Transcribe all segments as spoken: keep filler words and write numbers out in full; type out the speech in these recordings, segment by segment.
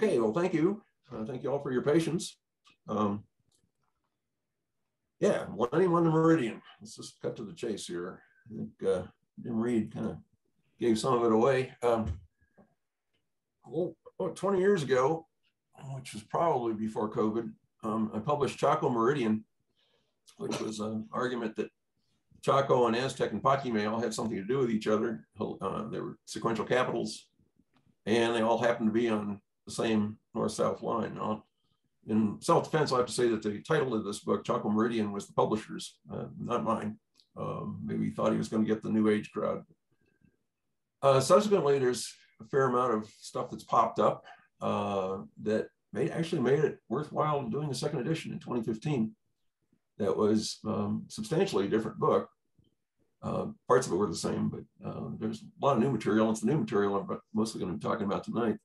Okay, well, thank you. Uh, thank you all for your patience. Um, yeah, one ninety-one to Meridian. Let's just cut to the chase here. I think uh, Jim Reed kind of gave some of it away. Um, well, about twenty years ago, which was probably before COVID, um, I published Chaco Meridian, which was an argument that Chaco and Aztec and Paquimé all had something to do with each other. Uh, they were sequential capitals, and they all happened to be on the same north-south line. Now, in self-defense, I have to say that the title of this book, Chaco Meridian, was the publisher's, uh, not mine. Um, maybe he thought he was going to get the New Age crowd. Uh, subsequently, there's a fair amount of stuff that's popped up uh, that made, actually made it worthwhile doing a second edition in twenty fifteen. That was um, substantially a different book. Uh, parts of it were the same, but uh, there's a lot of new material. It's the new material I'm mostly going to be talking about tonight.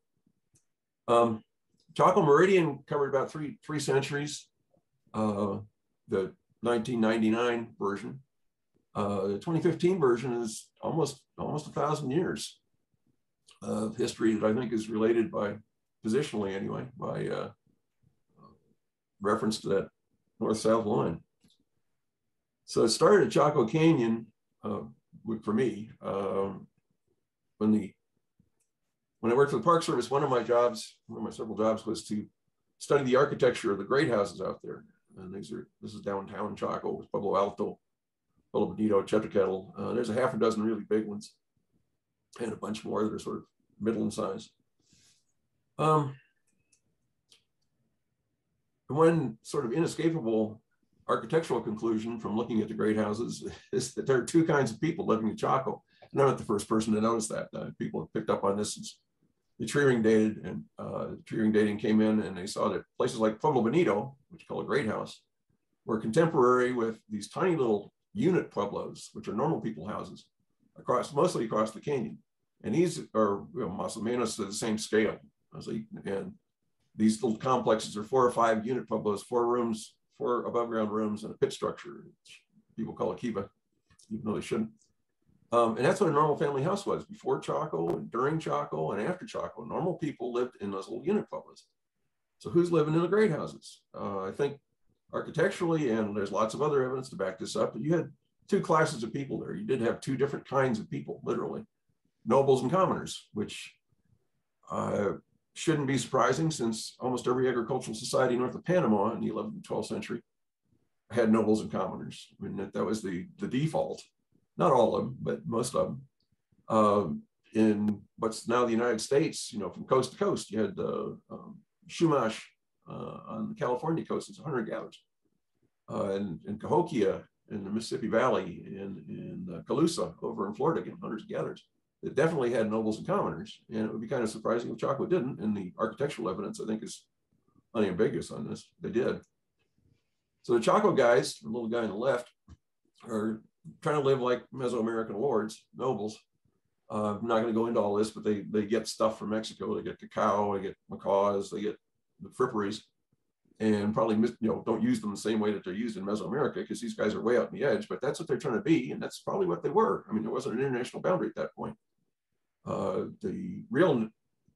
Um, Chaco Meridian covered about three three centuries. Uh, the nineteen ninety-nine version, uh, the twenty fifteen version is almost almost a thousand years of history that I think is related by positionally anyway by uh, reference to that north-south line. So it started at Chaco Canyon uh, for me. Um, when the when I worked for the Park Service, one of my jobs, one of my several jobs, was to study the architecture of the great houses out there. And these are this is downtown Chaco with Pueblo Alto, Pueblo Bonito, Chetro Ketl. Uh, there's a half a dozen really big ones, and a bunch more that are sort of middle in size. Um, One sort of inescapable architectural conclusion from looking at the great houses is that there are two kinds of people living in Chaco. And I'm not the first person to notice that. Uh, people have picked up on this since the tree ring dated, and uh, the tree ring dating came in, and they saw that places like Pueblo Bonito, which you call a great house, were contemporary with these tiny little unit pueblos, which are normal people houses, across mostly across the canyon. And these are, you know, Masa Manas to the same scale. And these little complexes are four or five unit pueblos, four rooms, four above ground rooms, and a pit structure, which people call a kiva, even though they shouldn't. Um, and that's what a normal family house was before Chaco and during Chaco and after Chaco. Normal people lived in those little unit pueblos. So who's living in the great houses? Uh, I think architecturally, and there's lots of other evidence to back this up, but you had two classes of people there. You did have two different kinds of people, literally. Nobles and commoners, which uh, shouldn't be surprising since almost every agricultural society north of Panama in the eleventh and twelfth century had nobles and commoners. I mean, that, that was the, the default. Not all of them, but most of them. Um, in what's now the United States, you know, from coast to coast, you had uh, um, Chumash uh, on the California coast, it's one hundred gatherers, uh, and, and Cahokia in the Mississippi Valley, and, and uh, Calusa over in Florida, again, hundreds of gatherers. It definitely had nobles and commoners, and it would be kind of surprising if Chaco didn't, and the architectural evidence, I think, is unambiguous on this. They did. So the Chaco guys, the little guy on the left, are trying to live like Mesoamerican lords, nobles. Uh, I'm not going to go into all this, but they, they get stuff from Mexico. They get cacao, they get macaws, they get the fripperies, and probably you know don't use them the same way that they're used in Mesoamerica because these guys are way out on the edge, but that's what they're trying to be, and that's probably what they were. I mean, there wasn't an international boundary at that point. Uh, the real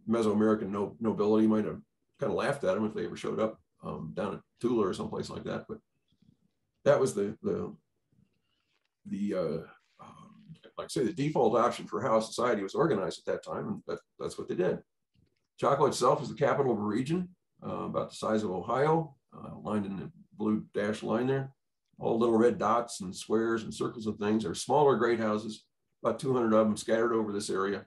Mesoamerican no nobility might have kind of laughed at them if they ever showed up um, down at Tula or someplace like that. But that was the the the uh, um, like I say the default option for how society was organized at that time, and that, that's what they did. Chaco itself is the capital of a region uh, about the size of Ohio, uh, lined in the blue dashed line there. All little red dots and squares and circles and things are smaller great houses. About two hundred of them scattered over this area.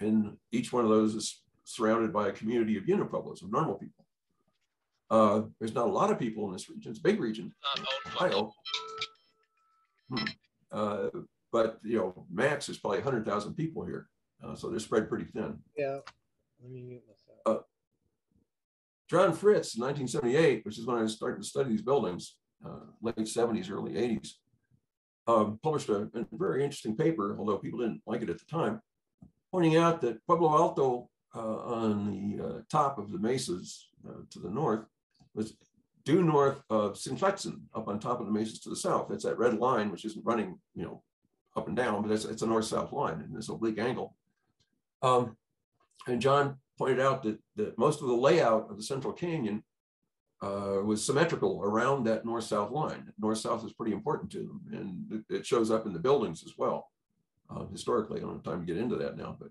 And each one of those is surrounded by a community of unipueblos, of normal people. Uh, there's not a lot of people in this region. It's a big region, Ohio. Hmm. Uh, but, you know, max is probably one hundred thousand people here. Uh, so they're spread pretty thin. Yeah. Let me get this out. Uh, John Fritz, in nineteen seventy-eight, which is when I was starting to study these buildings, uh, late seventies, early eighties, Um, published a, a very interesting paper, although people didn't like it at the time, pointing out that Pueblo Alto uh, on the uh, top of the mesas uh, to the north was due north of Sintlexin, up on top of the mesas to the south. That's that red line, which isn't running, you know, up and down, but it's, it's a north-south line in this oblique angle. Um, and John pointed out that, that most of the layout of the Central Canyon uh, was symmetrical around that north-south line. North-south is pretty important to them, and it, it shows up in the buildings as well. Uh, historically, I don't have time to get into that now, but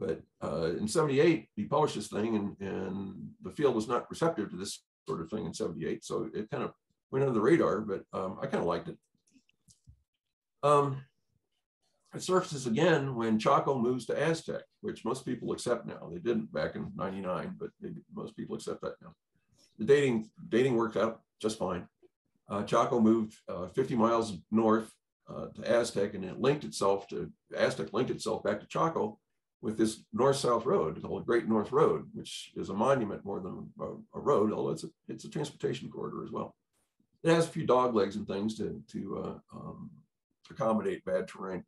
but uh, in seventy-eight, he published this thing, and, and the field was not receptive to this sort of thing in seventy-eight, so it kind of went under the radar, but um, I kind of liked it. Um, It surfaces again when Chaco moves to Aztec, which most people accept now. They didn't back in ninety-nine, but they, most people accept that now. The dating, dating worked out just fine. Uh, Chaco moved uh, fifty miles north uh, to Aztec, and it linked itself to, Aztec linked itself back to Chaco with this north-south road called Great North Road, which is a monument more than a, a road, although it's a, it's a transportation corridor as well. It has a few dog legs and things to, to uh, um, accommodate bad terrain.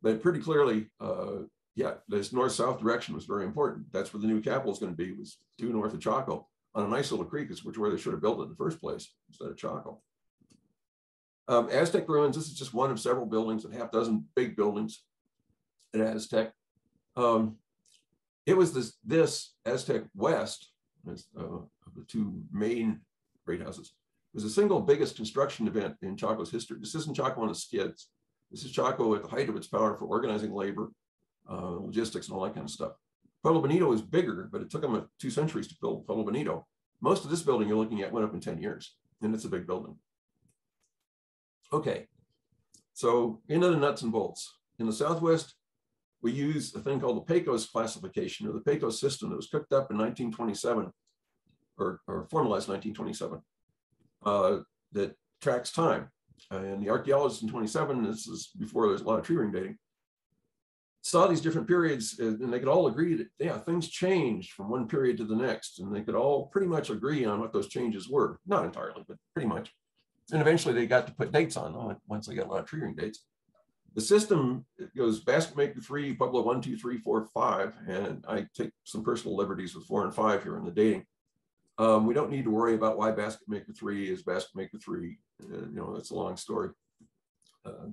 But pretty clearly, uh, yeah, this north-south direction was very important. That's where the new capital is going to be, was due north of Chaco on a nice little creek, which is where they should have built it in the first place instead of Chaco. Um, Aztec Ruins, this is just one of several buildings, a half dozen big buildings at Aztec. Um, it was this, this Aztec West, uh, of the two main great houses, was the single biggest construction event in Chaco's history. This isn't Chaco on the skids. This is Chaco at the height of its power for organizing labor, uh, logistics, and all that kind of stuff. Pueblo Bonito is bigger, but it took them two centuries to build Pueblo Bonito. Most of this building you're looking at went up in ten years, and it's a big building. Okay, so into the nuts and bolts. In the Southwest, we use a thing called the Pecos classification, or the Pecos system that was cooked up in nineteen twenty-seven, or, or formalized nineteen twenty-seven, uh, that tracks time. And the archaeologists in twenty-seven, this is before there's a lot of tree ring dating, saw these different periods, and they could all agree that, yeah, things changed from one period to the next, and they could all pretty much agree on what those changes were. Not entirely, but pretty much. And eventually they got to put dates on them once they got a lot of tree ring dates. The system goes Basketmaker three, Pueblo one, two, three, four, five, and I take some personal liberties with four and five here in the dating. Um, we don't need to worry about why Basketmaker three is Basketmaker three. Uh, you know, that's a long story, uh,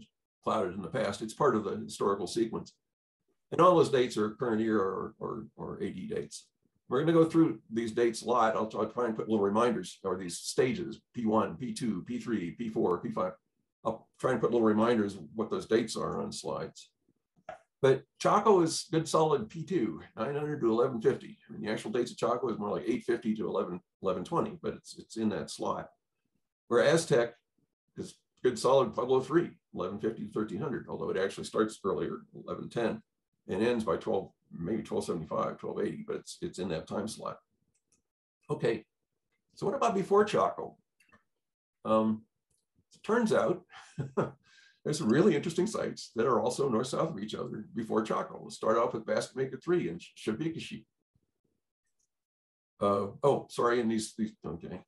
clouded in the past. It's part of the historical sequence. And all those dates are current year or, or, or A D dates. We're going to go through these dates a lot. I'll, I'll try and put little reminders, or these stages, P one, P two, P three, P four, P five. I'll try and put little reminders of what those dates are on slides. But Chaco is good solid P two, nine hundred to eleven fifty. I mean, the actual dates of Chaco is more like eight fifty to eleven twenty, but it's, it's in that slot. Where Aztec is good solid Pueblo three, eleven fifty to thirteen hundred, although it actually starts earlier, eleven ten, and ends by twelve, maybe twelve seventy-five, twelve eighty, but it's, it's in that time slot. Okay, so what about before Chaco? Um, it turns out, there's some really interesting sites that are also north-south of each other before Chaco. We'll start off with Basketmaker three and Shabik'eschee. Uh, oh, sorry, and these, these, okay.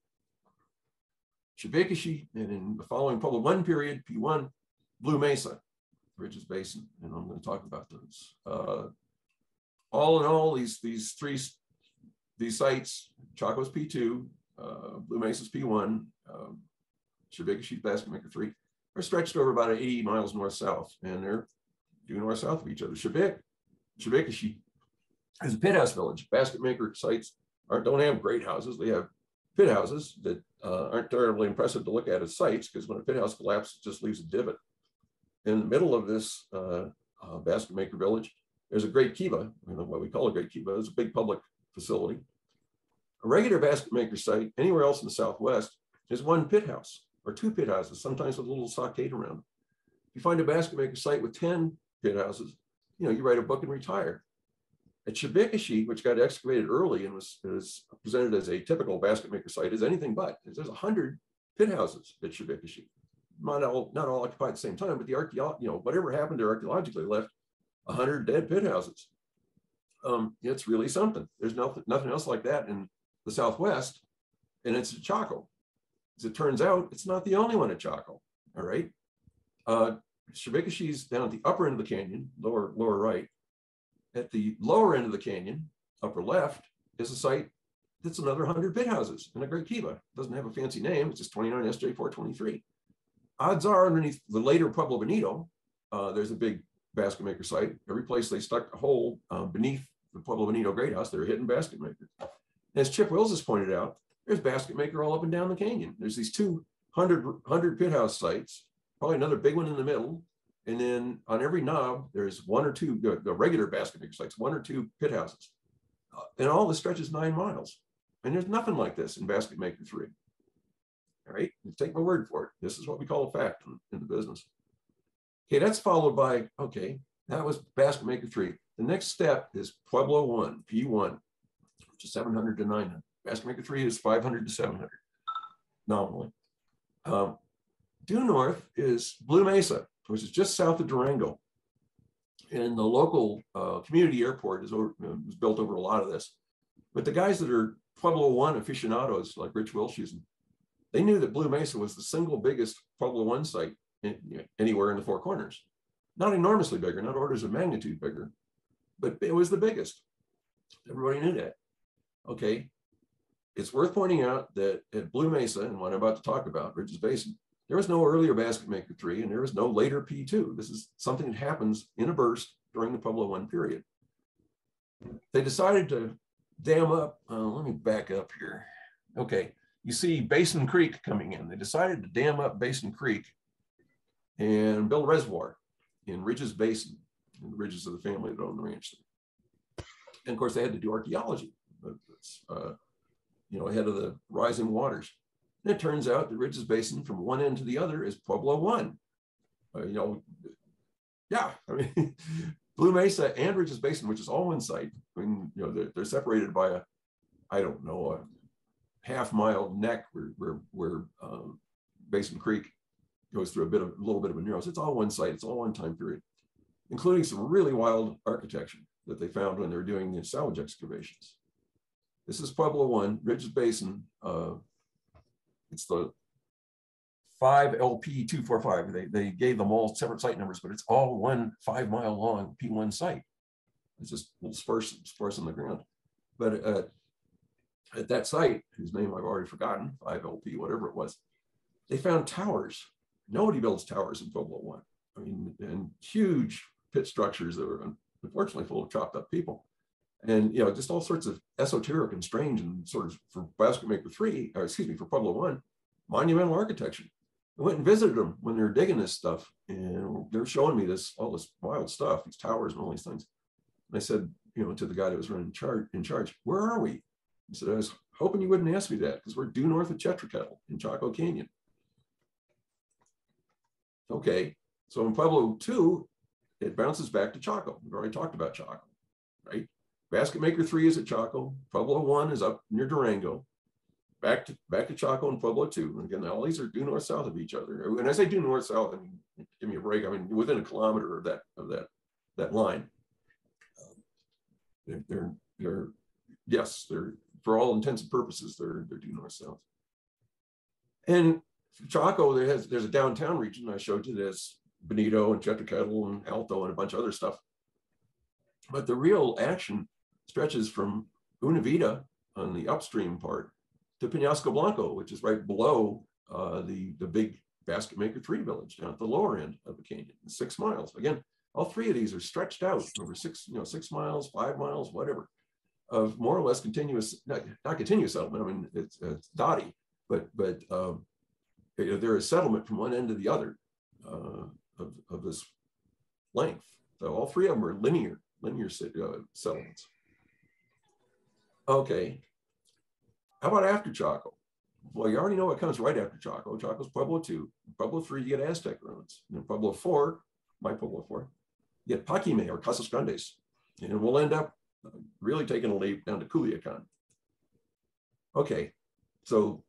Shabik'eschee, and in the following Pueblo one period, P one, Blue Mesa, Ridges Basin, and I'm gonna talk about those. Uh, all in all, these, these three, these sites, Chaco's P two, uh, Blue Mesa's P one, um, Shabik'eschee, Basketmaker three, are stretched over about eighty miles north-south, and they're due north-south of each other. Shabik, Shabik'eschee is a pit house village. Basketmaker sites aren't, don't have great houses. They have pit houses that uh, aren't terribly impressive to look at as sites, because when a pit house collapses, it just leaves a divot. In the middle of this uh, uh, Basketmaker village, there's a great kiva, you know, what we call a great kiva. It's a big public facility. A regular Basketmaker site anywhere else in the Southwest is one pit house, or two pit houses, sometimes with a little stockade around them. If you find a Basketmaker site with ten pit houses, you know, you write a book and retire. At Shabik'eschee, which got excavated early and was, was presented as a typical Basketmaker site, is anything but. There's one hundred pit houses at Shabik'eschee. Not all, not all occupied at the same time, but the archaeology, you know, whatever happened there archaeologically left one hundred dead pit houses. Um, it's really something. There's nothing, nothing else like that in the Southwest, and it's at Chaco. As it turns out, it's not the only one at Chaco, all right? Uh, Shabik'eschee's down at the upper end of the canyon, lower, lower right. At the lower end of the canyon, upper left, is a site that's another one hundred pit houses in a great kiva. It doesn't have a fancy name, it's just twenty-nine S J four twenty-three. Odds are underneath the later Pueblo Bonito, uh, there's a big Basketmaker site. Every place they stuck a hole uh, beneath the Pueblo Bonito Great House, they're hitting Basketmaker. As Chip Wills has pointed out, there's Basketmaker all up and down the canyon. There's these two hundred pit house sites, probably another big one in the middle. And then on every knob, there's one or two, the, the regular Basketmaker sites, one or two pit houses. Uh, and all this stretch is nine miles. And there's nothing like this in Basketmaker three. All right, take my word for it. This is what we call a fact in, in the business. Okay, that's followed by, okay, that was Basketmaker three. The next step is Pueblo one, P one, which is seven hundred to nine hundred. Basketmaker three is five hundred to seven hundred, nominally. Um, due north is Blue Mesa, which is just south of Durango. And the local uh, community airport is over, uh, was built over a lot of this. But the guys that are Pueblo one aficionados, like Rich Wilshes, they knew that Blue Mesa was the single biggest Pueblo one site in, you know, anywhere in the Four Corners. Not enormously bigger, not orders of magnitude bigger, but it was the biggest. Everybody knew that. Okay, it's worth pointing out that at Blue Mesa, and what I'm about to talk about, Ridges Basin, there was no earlier Basketmaker three and there was no later P two. This is something that happens in a burst during the Pueblo one period. They decided to dam up, uh, let me back up here. Okay, you see Basin Creek coming in. They decided to dam up Basin Creek and build a reservoir in Ridges Basin, in the Ridges of the family that owned the ranch. And of course they had to do archaeology, uh, you know, ahead of the rising waters. And it turns out the Ridges Basin from one end to the other is Pueblo one. Uh, you know, yeah, I mean, Blue Mesa and Ridges Basin, which is all one site, I mean, you know, they're, they're separated by a, I don't know, a half mile neck where, where, where um, Basin Creek goes through a bit of a little bit of a narrows. It's all one site, it's all one time period, including some really wild architecture that they found when they were doing the salvage excavations. This is Pueblo one, Ridges Basin. Uh, It's the five L P two forty-five. They, they gave them all separate site numbers, but it's all one five mile long P one site. It's just a little sparse, sparse on the ground. But uh, at that site, whose name I've already forgotten, five L P, whatever it was, they found towers. Nobody builds towers in Pueblo one. I mean, and huge pit structures that were unfortunately full of chopped up people. And, you know, just all sorts of esoteric and strange and sort of for Basketmaker three, or excuse me, for Pueblo one, monumental architecture. I went and visited them when they were digging this stuff. And they're showing me this, all this wild stuff, these towers and all these things. And I said, you know, to the guy that was running char in charge, where are we? He said, I was hoping you wouldn't ask me that because we're due north of Chetro Ketl in Chaco Canyon. Okay, so in Pueblo two, it bounces back to Chaco. We've already talked about Chaco, right? Basketmaker three is at Chaco, Pueblo one is up near Durango, back to, back to Chaco and Pueblo two. And again, all these are due north-south of each other. When I say due north-south, I mean, give me a break, I mean, within a kilometer of that of that, that line. Um, they're, they're, they're, yes, they're, for all intents and purposes, they're, they're due north-south. And Chaco, there has, there's a downtown region I showed you, there's Bonito and Chetro Ketl and Alto and a bunch of other stuff. But the real action stretches from Unavita on the upstream part to Penasco Blanco, which is right below uh, the, the big Basketmaker three village down at the lower end of the canyon, six miles. Again, all three of these are stretched out over six, you know, six miles, five miles, whatever, of more or less continuous, not, not continuous settlement, I mean, it's, it's dotty, but, but um, there is settlement from one end to the other uh, of, of this length. So all three of them are linear, linear uh, settlements. Okay, how about after Chaco? Well, you already know what comes right after Chaco. Chaco's Pueblo two. In Pueblo three, you get Aztec ruins. And in Pueblo four, my Pueblo four, you get Paquimé or Casas Grandes. And we'll end up really taking a leap down to Culiacan. Okay, so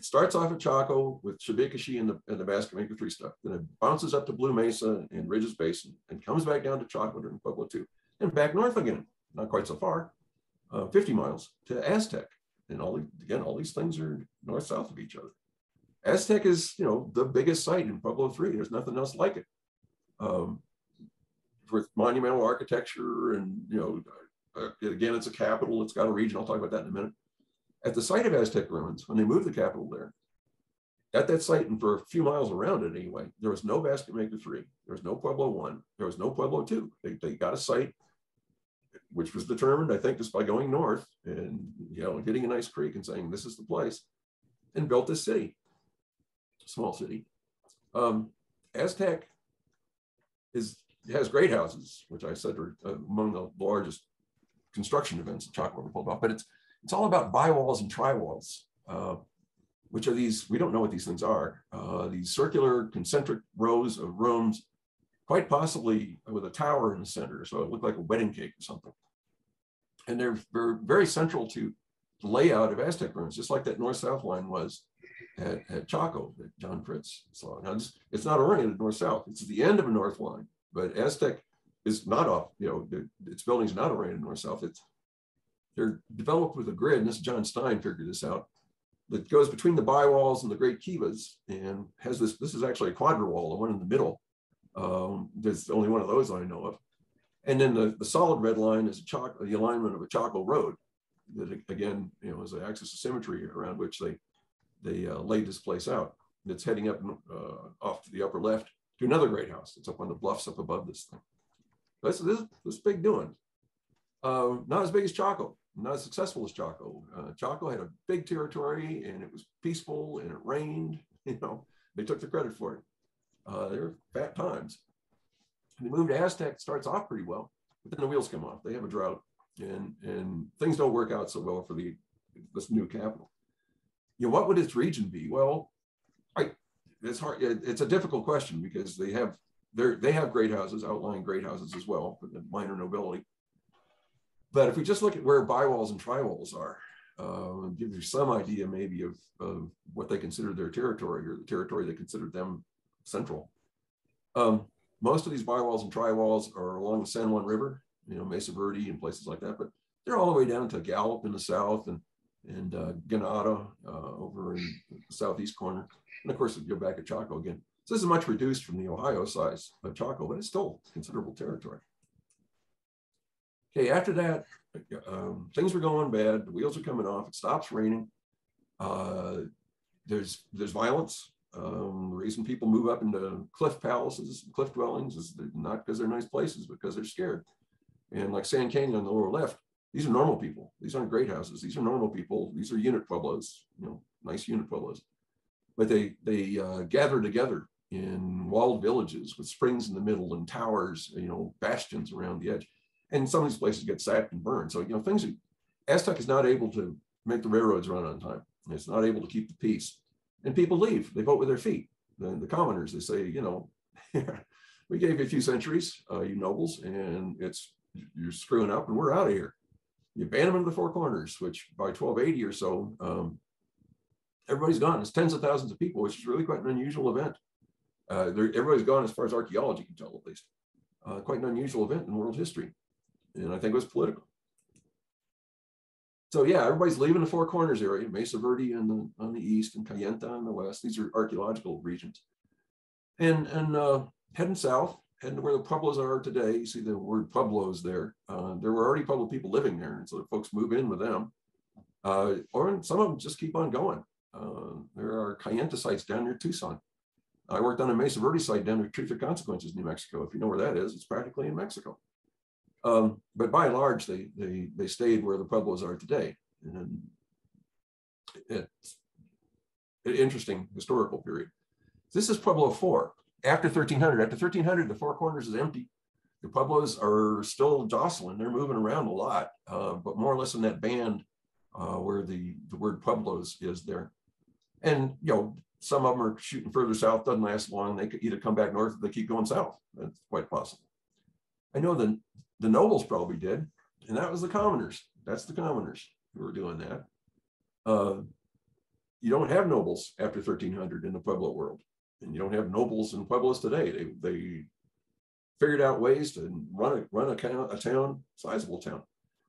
it starts off at Chaco with Shabik'eschee and the, and the Basketmaker three stuff. Then it bounces up to Blue Mesa and Ridges Basin and comes back down to Chaco during Pueblo two. And back north again, not quite so far. Uh, fifty miles to Aztec, and all again, all these things are north south of each other. Aztec is, you know, the biggest site in Pueblo three. There's nothing else like it, um, with monumental architecture, and you know, uh, again, it's a capital. It's got a region. I'll talk about that in a minute. At the site of Aztec ruins, when they moved the capital there, at that site and for a few miles around it anyway, there was no Basketmaker three. There was no Pueblo one. There was no Pueblo two. They they got a site. which was determined, I think, just by going north and, you know, hitting a nice creek and saying, this is the place, and built this city, small city. Um, Aztec is, has great houses, which I said are among the largest construction events that Chaco ever pulled off, but it's, it's all about bi-walls and tri-walls, uh, which are these, we don't know what these things are, uh, these circular concentric rows of rooms, quite possibly with a tower in the center, so it looked like a wedding cake or something. And they're very central to the layout of Aztec ruins, just like that north-south line was at, at Chaco that John Fritz saw. Now, it's, it's not oriented north-south, it's the end of a north line, but Aztec is not off, you know, its buildings not oriented north-south, it's, they're developed with a grid, and this John Stein figured this out, that goes between the bi-walls and the great kivas, and has this, this is actually a quadri-wall, the one in the middle. Um, there's only one of those I know of. And then the, the solid red line is a Chaco, the alignment of a Chaco road that, again, you know, is an axis of symmetry around which they, they uh, laid this place out. That's heading up uh, off to the upper left to another great house. It's up on the bluffs up above this thing. This, this, this big doing. Uh, not as big as Chaco, not as successful as Chaco. Uh, Chaco had a big territory and it was peaceful and it rained, you know, they took the credit for it. Uh, they're fat times. And the move to Aztec starts off pretty well, but then the wheels come off. They have a drought, and, and things don't work out so well for the this new capital. You know, what would its region be? Well, I, it's hard. It, it's a difficult question because they have they they have great houses, outlying great houses as well, but the minor nobility. But if we just look at where bi-walls and tri-walls are, uh, gives you some idea maybe of, of what they considered their territory or the territory they considered them central. Um, most of these bi-walls and tri-walls are along the San Juan River, you know, Mesa Verde and places like that, but they're all the way down to Gallup in the south and, and uh, Ganado uh, over in the southeast corner. And of course, we go back at Chaco again. So this is much reduced from the Ohio size of Chaco, but it's still considerable territory. Okay, after that, um, things were going bad. The wheels are coming off. It stops raining. Uh, there's, there's violence. Um, the reason people move up into cliff palaces, cliff dwellings, is not because they're nice places, but because they're scared. And like Sand Canyon on the lower left, these are normal people. These aren't great houses. These are normal people. These are unit pueblos, you know, nice unit pueblos. But they, they uh, gather together in walled villages with springs in the middle and towers, you know, bastions around the edge. And some of these places get sacked and burned. So, you know, things are, Aztec is not able to make the railroads run on time. It's not able to keep the peace. And people leave, they vote with their feet. The, the commoners, they say, you know, we gave you a few centuries, uh, you nobles, and it's, you're screwing up and we're out of here. You ban them into the four corners, which by twelve eighty or so, um, everybody's gone. It's tens of thousands of people, which is really quite an unusual event. Uh, everybody's gone as far as archaeology can tell, at least. Uh, quite an unusual event in world history. And I think it was political. So yeah, everybody's leaving the Four Corners area, Mesa Verde on the, on the east and Kayenta on the west. These are archaeological regions. And, and uh, heading south, heading to where the Pueblos are today, you see the word Pueblos there. Uh, there were already Pueblo people living there, and so the folks move in with them. Uh, or some of them just keep on going. Uh, there are Kayenta sites down near Tucson. I worked on a Mesa Verde site down near Truth or Consequences, New Mexico. If you know where that is, it's practically in Mexico. Um, but by and large, they, they, they stayed where the Pueblos are today. And it's an interesting historical period. This is Pueblo four, after thirteen hundred. After thirteen hundred, the Four Corners is empty. The Pueblos are still jostling. They're moving around a lot, uh, but more or less in that band uh, where the, the word Pueblos is there. And, you know, some of them are shooting further south, doesn't last long. They could either come back north or they keep going south. That's quite possible. I know the The nobles probably did, and that was the commoners. That's the commoners who were doing that. Uh, you don't have nobles after thirteen hundred in the Pueblo world, and you don't have nobles in Pueblos today. They, they figured out ways to run, a, run a, a town, sizable town,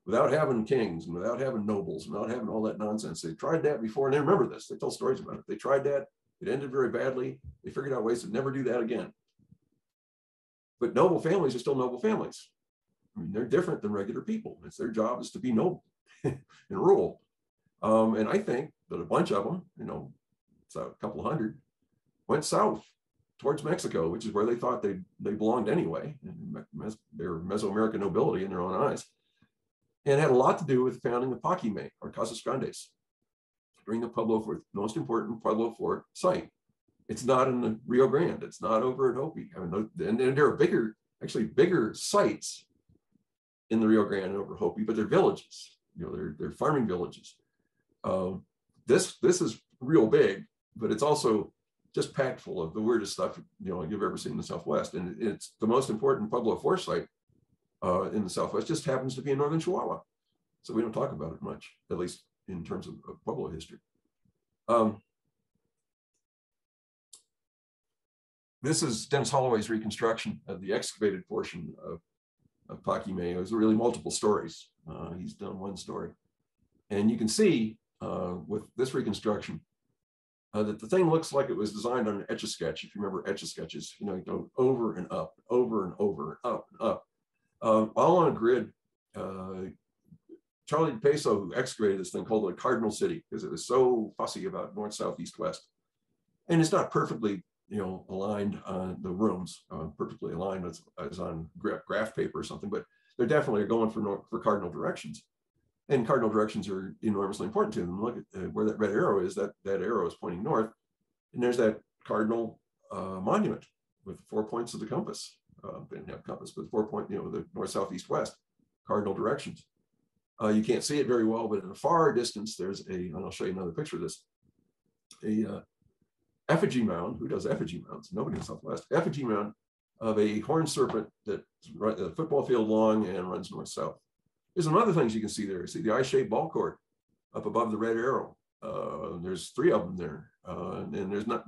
without having kings and without having nobles, without having all that nonsense. They tried that before, and they remember this. They tell stories about it. They tried that. It ended very badly. They figured out ways to never do that again. But noble families are still noble families. I mean, they're different than regular people. It's their job is to be noble and rural. Um, and I think that a bunch of them, you know, it's a couple hundred, went south towards Mexico, which is where they thought they, they belonged anyway. And they were Mesoamerican nobility in their own eyes. and had a lot to do with founding the Paquimé, or Casas Grandes, during the Pueblo Fort, most important Pueblo Fort site. It's not in the Rio Grande, it's not over at Hopi. I mean, and, and there are bigger, actually bigger sites in the Rio Grande and over Hopi, but they're villages, you know, they're, they're farming villages. Um, this, this is real big, but it's also just packed full of the weirdest stuff, you know, you've ever seen in the Southwest. And it's the most important Pueblo Fort site uh, in the Southwest, just happens to be in Northern Chihuahua. So we don't talk about it much, at least in terms of, of Pueblo history. Um, this is Dennis Holloway's reconstruction of the excavated portion of, of Paquimé. It was really multiple stories. Uh, he's done one story. And you can see uh, with this reconstruction, Uh, that the thing looks like it was designed on an Etch-a-Sketch. If you remember Etch-a-Sketches, you know, you go over and up, over and over, up and up, um, all on a grid. Uh, Charlie DePeso, who excavated this thing, called it a cardinal city because it was so fussy about north, south, east, west. And it's not perfectly, you know, aligned on the rooms, uh, perfectly aligned as, as on graph, graph paper or something, but they're definitely going for, north, for cardinal directions. And cardinal directions are enormously important to them. Look at uh, where that red arrow is, that, that arrow is pointing north. And there's that cardinal uh, monument with four points of the compass. Uh, they didn't have compass, but four point, you know, the north, south, east, west, cardinal directions. Uh, you can't see it very well, but in a far distance, there's a, and I'll show you another picture of this, a uh, effigy mound. Who does effigy mounds? Nobody in the Southwest. Effigy mound of a horned serpent that's a football field long and runs north, south. There's some other things you can see there. See the eye-shaped ball court up above the red arrow. Uh, there's three of them there. Uh, and, and there's not,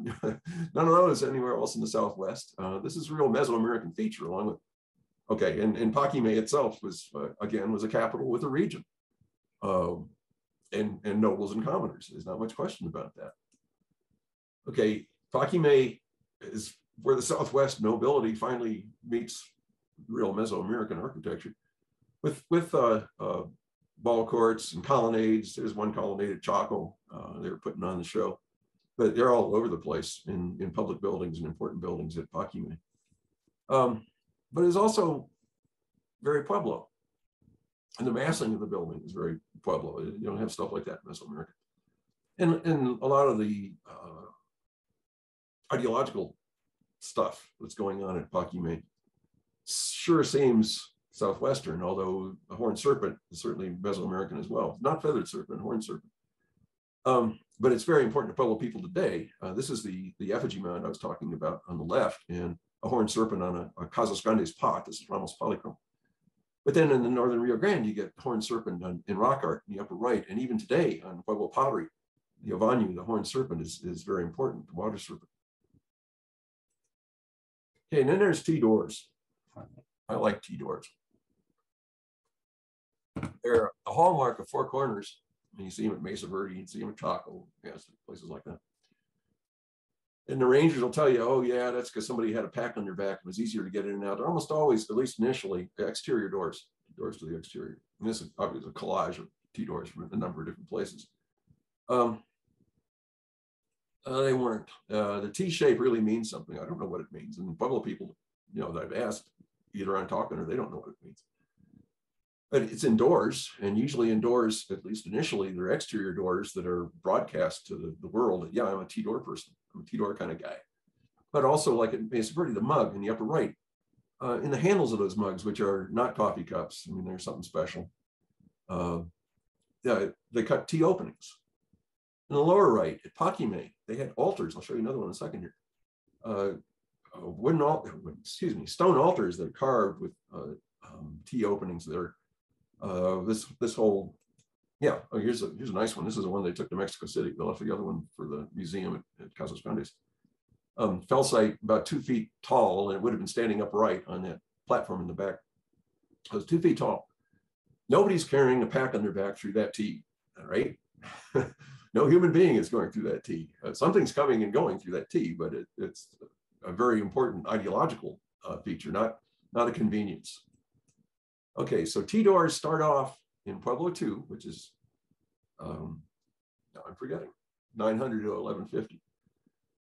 none of those anywhere else in the Southwest. Uh, this is a real Mesoamerican feature along with, okay, and, and Paquimé itself was, uh, again, was a capital with a region. Uh, and, and nobles and commoners. There's not much question about that. Okay, Paquimé is where the Southwest nobility finally meets real Mesoamerican architecture. With, with uh, uh, ball courts and colonnades. There's one colonnade at Chaco uh, they were putting on the show, but they're all over the place in, in public buildings and important buildings at Paquimé. Um, but it's also very Pueblo. And the massing of the building is very Pueblo. You don't have stuff like that in Mesoamerica. And, and a lot of the uh, ideological stuff that's going on at Paquimé sure seems Southwestern, although a horned serpent is certainly Mesoamerican as well. Not feathered serpent, horned serpent. Um, but it's very important to Pueblo people today. Uh, this is the, the effigy mound I was talking about on the left, and a horned serpent on a, a Casas Grandes pot. This is Ramos Polychrome. But then in the northern Rio Grande, you get horned serpent on, in rock art in the upper right. And even today on Pueblo pottery, the Avanu, the horned serpent, is, is very important, the water serpent. Okay, and then there's tea doors. I like tea doors. They're a hallmark of Four Corners, and you see them at Mesa Verde, you see them at Chaco, yes, places like that. And the rangers will tell you, oh yeah, that's because somebody had a pack on their back, it was easier to get in and out. They're almost always, at least initially, exterior doors, doors to the exterior. And this is obviously a collage of tea doors from a number of different places. Um, uh, they weren't. Uh, the T shape really means something. I don't know what it means. And Pueblo people, you know, that I've asked, either I'm talking or they don't know what it means. But it's indoors, and usually indoors, at least initially, they're exterior doors that are broadcast to the, the world. Yeah, I'm a tea door person. I'm a tea door kind of guy. But also, like at Mesa Verde, the mug in the upper right, uh, in the handles of those mugs, which are not coffee cups. I mean, they're something special. Uh, yeah, they cut tea openings. In the lower right, at Paquimé, they had altars. I'll show you another one in a second here. Uh, wooden altar, excuse me, stone altars that are carved with uh, um, tea openings that are. Uh, this this whole, yeah, oh, here's, a, here's a nice one. This is the one they took to Mexico City. They left the other one for the museum at, at Casas Grandes. Um, Felsite, about two feet tall, and it would have been standing upright on that platform in the back. It was two feet tall. Nobody's carrying a pack on their back through that T, all right? No human being is going through that T. Uh, something's coming and going through that T, but it, it's a very important ideological uh, feature, not, not a convenience. Okay, so tea doors start off in Pueblo two, which is, um, now I'm forgetting, nine hundred to eleven fifty.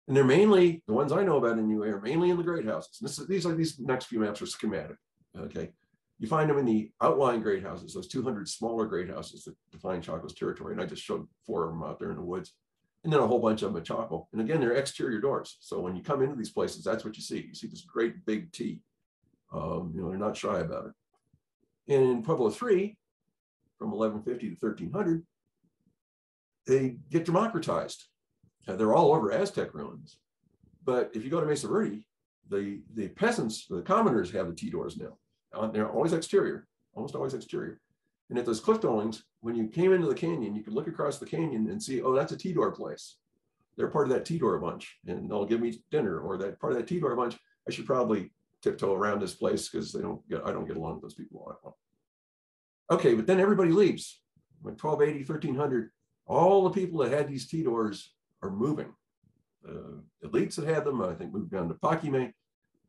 And they're mainly, the ones I know about in U A are mainly in the great houses. This is, these are, these next few maps are schematic, okay? You find them in the outlying great houses, those two hundred smaller great houses that define Chaco's territory. And I just showed four of them out there in the woods. And then a whole bunch of them at Chaco. And again, they're exterior doors. So when you come into these places, that's what you see. You see this great big T. Um, you know, they're not shy about it. And in Pueblo three, from eleven fifty to thirteen hundred, they get democratized. Uh, they're all over Aztec ruins. But if you go to Mesa Verde, the, the peasants, the commoners have the T doors now. Uh, they're always exterior, almost always exterior. And at those cliff dwellings, when you came into the canyon, you could look across the canyon and see, oh, that's a T-door place. They're part of that T-door bunch, and they'll give me dinner, or that part of that T-door bunch. I should probably tiptoe around this place because they don't get, I don't get along with those people. Okay, but then everybody leaves. When twelve eighty, thirteen hundred, all the people that had these T-doors are moving. The elites that had them, I think, moved down to Paquimé.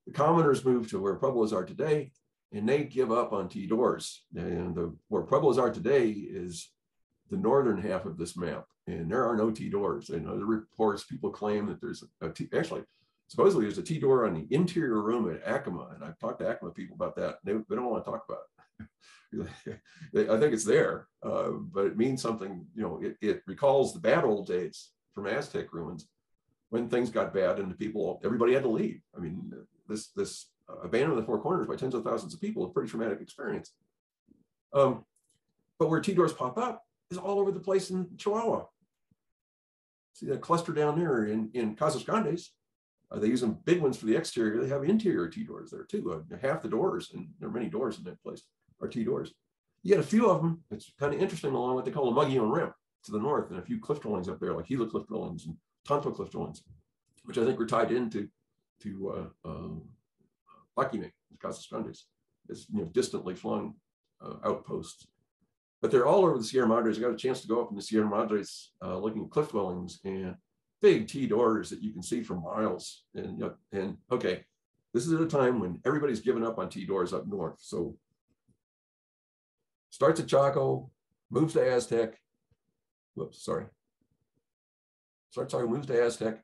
The commoners moved to where pueblos are today. And they give up on T-doors. And the, where pueblos are today is the northern half of this map. And there are no T-doors. And other reports, people claim that there's a, a T, actually, supposedly there's a T-door on the interior room at Acoma. And I've talked to Acoma people about that. They, they don't want to talk about it. they, I think it's there, uh, but it means something. You know, it, it recalls the bad old days from Aztec ruins when things got bad and the people, everybody had to leave. I mean, this, this, abandonment of the Four Corners by tens of thousands of people, a pretty traumatic experience. Um, but where T-doors pop up is all over the place in Chihuahua. See that cluster down there in, in Casas Grandes? Uh, they use them big ones for the exterior. They have interior T-doors there too. Uh, half the doors, and there are many doors in that place, are T-doors. You get a few of them, it's kind of interesting, along what they call the Mogollon Rim to the north, and a few cliff dwellings up there, like Gila cliff dwellings and Tonto cliff dwellings, which I think were tied into to uh, uh, Paquimé, Casas Grandes, is, you know, distantly flung uh, outposts. But they're all over the Sierra Madres. I got a chance to go up in the Sierra Madres uh, looking at cliff dwellings and big T-doors that you can see for miles. And, and okay, this is at a time when everybody's given up on T-doors up north. So starts at Chaco, moves to Aztec. Whoops, sorry. Starts Chaco, moves to Aztec.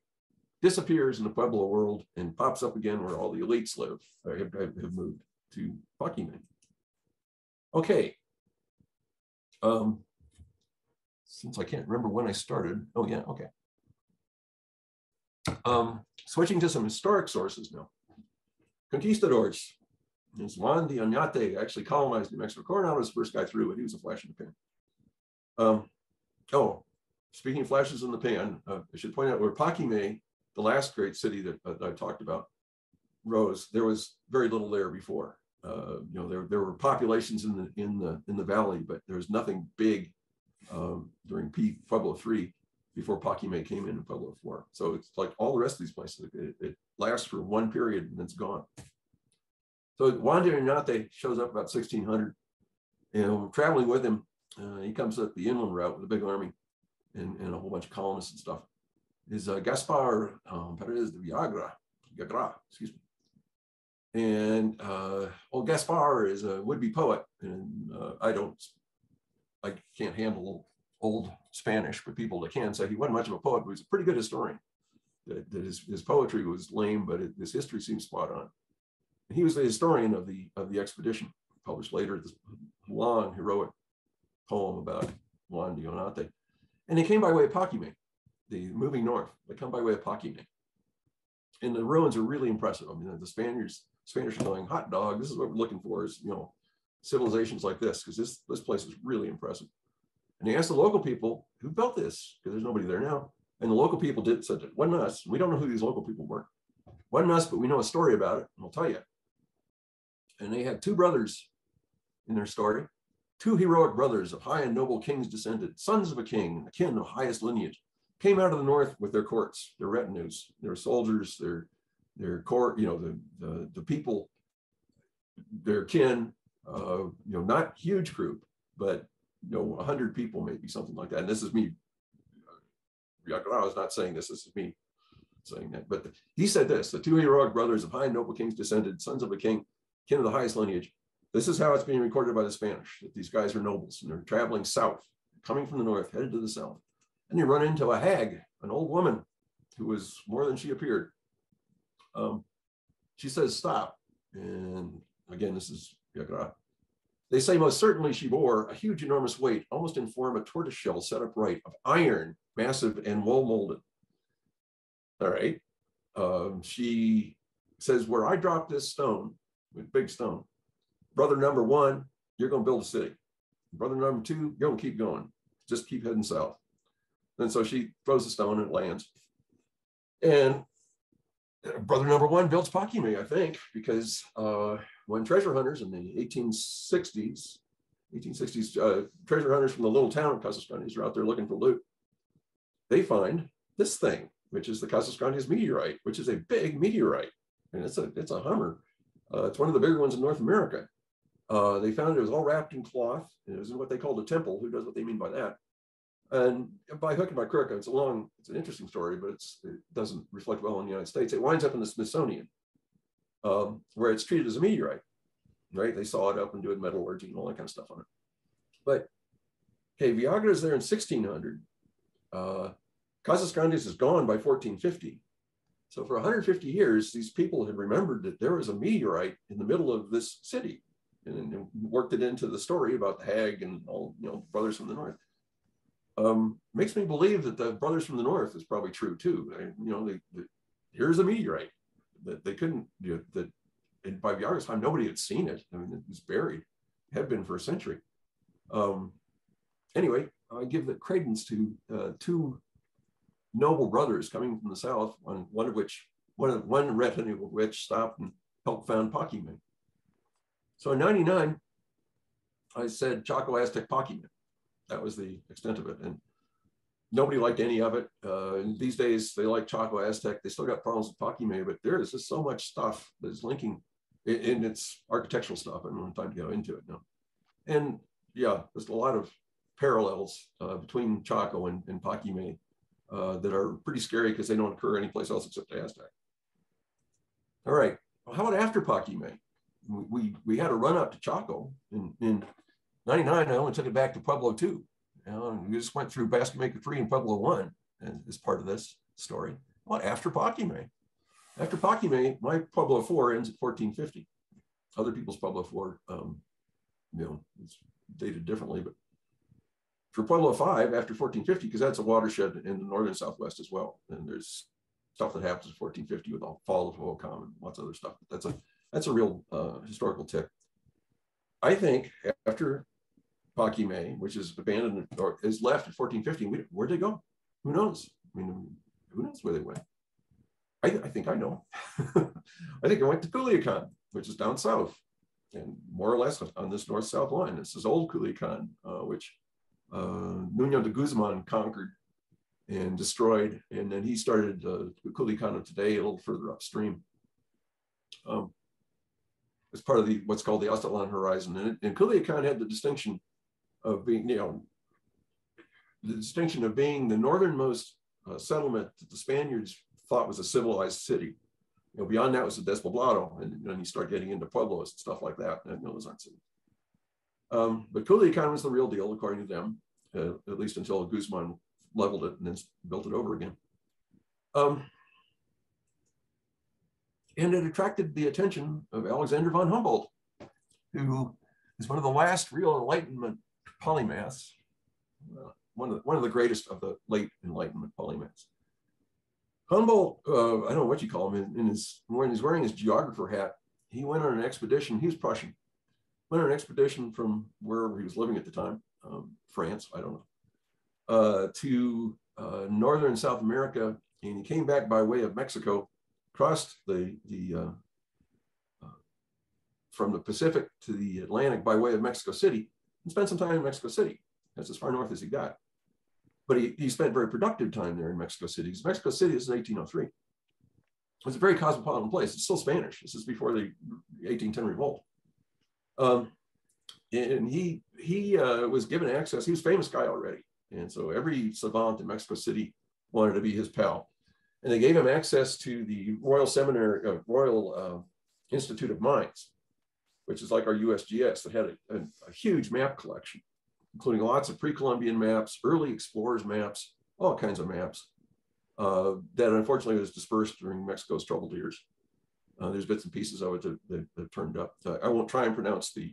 Disappears in the Pueblo world and pops up again where all the elites live, or have, have moved to Paquimé. Okay. Um, since I can't remember when I started. Oh yeah, okay. Um, switching to some historic sources now. Conquistadors. This Juan de Oñate actually colonized New Mexico. Coronado was the first guy through it. He was a flash in the pan. Um, oh, speaking of flashes in the pan, uh, I should point out where Paquimé, the last great city that, uh, that I talked about, rose, there was very little there before. Uh, you know, there, there were populations in the in the in the valley, but there was nothing big um, during P, Pueblo three before Paquimé came in in Pueblo four. So it's like all the rest of these places, it, it lasts for one period and it's gone. So Juan de Oñate shows up about sixteen hundred, and we're traveling with him. Uh, he comes up the inland route with a big army and, and a whole bunch of colonists and stuff. Is uh, Gaspar um, Perez de Villagra, Villagra, excuse me. And uh, old Gaspar is a would-be poet, and uh, I don't, I can't handle old Spanish, but people that can say he wasn't much of a poet, but he was a pretty good historian. That, that his, his poetry was lame, but it, his history seems spot on. And he was the historian of the, of the expedition, published later, this long, heroic poem about Juan de Oñate. And they came by way of Paquimé. The moving north, they come by way of Paquimé. And the ruins are really impressive. I mean, the Spaniards, Spanish are going, hot dog, this is what we're looking for, is, you know, civilizations like this, because this, this place is really impressive. And they asked the local people who built this, because there's nobody there now. And the local people did said, it wasn't us. We don't know who these local people were. Wasn't us, but we know a story about it, and we'll tell you. And they had two brothers in their story, two heroic brothers of high and noble kings descended, sons of a king, and akin of highest lineage. Came out of the north with their courts, their retinues, their soldiers, their their court, you know, the the, the people, their kin, uh, you know, not huge group, but you know, a hundred people maybe, something like that. And this is me. I was not saying this. This is me saying that. But the, he said this: the two heroic brothers of high and noble kings descended, sons of a king, kin of the highest lineage. This is how it's being recorded by the Spanish, that these guys are nobles and they're traveling south, coming from the north, headed to the south. And you run into a hag, an old woman who was more than she appeared. Um, she says, stop. And again, this is Yagra. They say most certainly she bore a huge, enormous weight, almost in form of tortoiseshell set upright, of iron, massive and well molded. All right. Um, she says, where I dropped this stone, big stone, brother number one, you're going to build a city. Brother number two, you're going to keep going. Just keep heading south. And so she throws the stone and it lands. And brother number one builds Paquimé, I think, because uh, when treasure hunters in the eighteen sixties, eighteen sixties uh, treasure hunters from the little town of Casas Grandes are out there looking for loot, they find this thing, which is the Casas Grandes meteorite, which is a big meteorite. And it's a, it's a Hummer. Uh, it's one of the bigger ones in North America. Uh, they found it was all wrapped in cloth, and it was in what they called a temple. Who knows what they mean by that? And by hook and by crook, it's a long, it's an interesting story, but it's, it doesn't reflect well on the United States. It winds up in the Smithsonian, um, where it's treated as a meteorite, right? They saw it up and doing metallurgy and all that kind of stuff on it. But, hey, Viagra is there in sixteen hundred. Uh, Casas Grandes is gone by fourteen fifty. So for one hundred fifty years, these people had remembered that there was a meteorite in the middle of this city, and then worked it into the story about the Hag and all, you know, brothers from the north. Um, makes me believe that the brothers from the north is probably true too. I, you know, they, they, here's a meteorite that they couldn't, you know, that, and by Viagra's time, nobody had seen it. I mean, it was buried, had been for a century. Um, anyway, I give the credence to uh, two noble brothers coming from the south, one, one of which, one of one retinue of which stopped and helped found Paquimé. So in ninety-nine, I said Chaco Aztec Paquimé. That was the extent of it. And nobody liked any of it. Uh, these days, they like Chaco Aztec. They still got problems with Paquimé, but there is just so much stuff that's linking in its architectural stuff. I don't have time to go into it now. And yeah, there's a lot of parallels uh, between Chaco and, and Paquimé uh, that are pretty scary because they don't occur anyplace else except Aztec. All right, well, how about after Paquimé? We, we had a run up to Chaco in, in ninety-nine. I only took it back to Pueblo two. And we just went through Basketmaker three and Pueblo one as part of this story. What after Paquimé? After Paquimé, my Pueblo four ends at fourteen fifty. Other people's Pueblo four, um, you know, it's dated differently, but for Pueblo five after fourteen fifty, because that's a watershed in the northern Southwest as well. And there's stuff that happens at fourteen fifty with the fall of Hualcón and lots of other stuff, but that's a That's a real uh, historical tip. I think after Paquimé, which is abandoned or is left at fourteen fifty, we, where'd they go? Who knows? I mean, who knows where they went? I, I think I know. I think I went to Culiacan, which is down south, and more or less on this north-south line. This is old Culiacan, uh, which uh, Nuno de Guzmán conquered and destroyed, and then he started uh, Culiacan of today, a little further upstream. Um, As part of the what's called the Aztlán horizon, and, it, and Culiacan had the distinction of being, you know, the distinction of being the northernmost uh, settlement that the Spaniards thought was a civilized city. You know, beyond that was the Despoblado, and then you start getting into Pueblos and stuff like that. And those aren't cities. Um, but Culiacan was the real deal, according to them, uh, at least until Guzman leveled it and then built it over again. Um, And it attracted the attention of Alexander von Humboldt, who is one of the last real Enlightenment polymaths, uh, one, of the, one of the greatest of the late Enlightenment polymaths. Humboldt, uh, I don't know what you call him, in, in his, when he's wearing his geographer hat, he went on an expedition. He was Prussian, went on an expedition from wherever he was living at the time, um, France, I don't know, uh, to uh, northern South America, and he came back by way of Mexico, crossed the, the uh, uh, from the Pacific to the Atlantic by way of Mexico City, and spent some time in Mexico City. That's as far north as he got. But he, he spent very productive time there in Mexico City, because Mexico City is in eighteen oh three. It's a very cosmopolitan place. It's still Spanish. This is before the eighteen ten revolt. Um, and he, he uh, was given access. He was a famous guy already. And so every savant in Mexico City wanted to be his pal. And they gave him access to the Royal Seminary, uh, Royal uh, Institute of Mines, which is like our U S G S that had a, a, a huge map collection, including lots of pre-Columbian maps, early explorers maps, all kinds of maps uh, that unfortunately was dispersed during Mexico's troubled years. Uh, there's bits and pieces of it that, that, that turned up. Uh, I won't try and pronounce the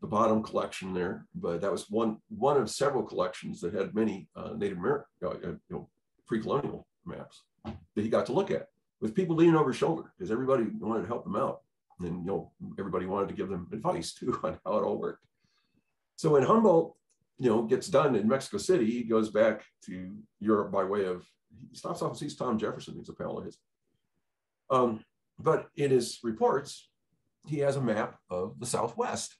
the bottom collection there, but that was one one of several collections that had many uh, Native American, uh, you know, pre-colonial maps that he got to look at, with people leaning over his shoulder because everybody wanted to help him out, and you know everybody wanted to give them advice too on how it all worked. So when Humboldt, you know, gets done in Mexico City, he goes back to Europe by way of, he stops off and sees Tom Jefferson, who's a pal of his. Um, but in his reports, he has a map of the Southwest.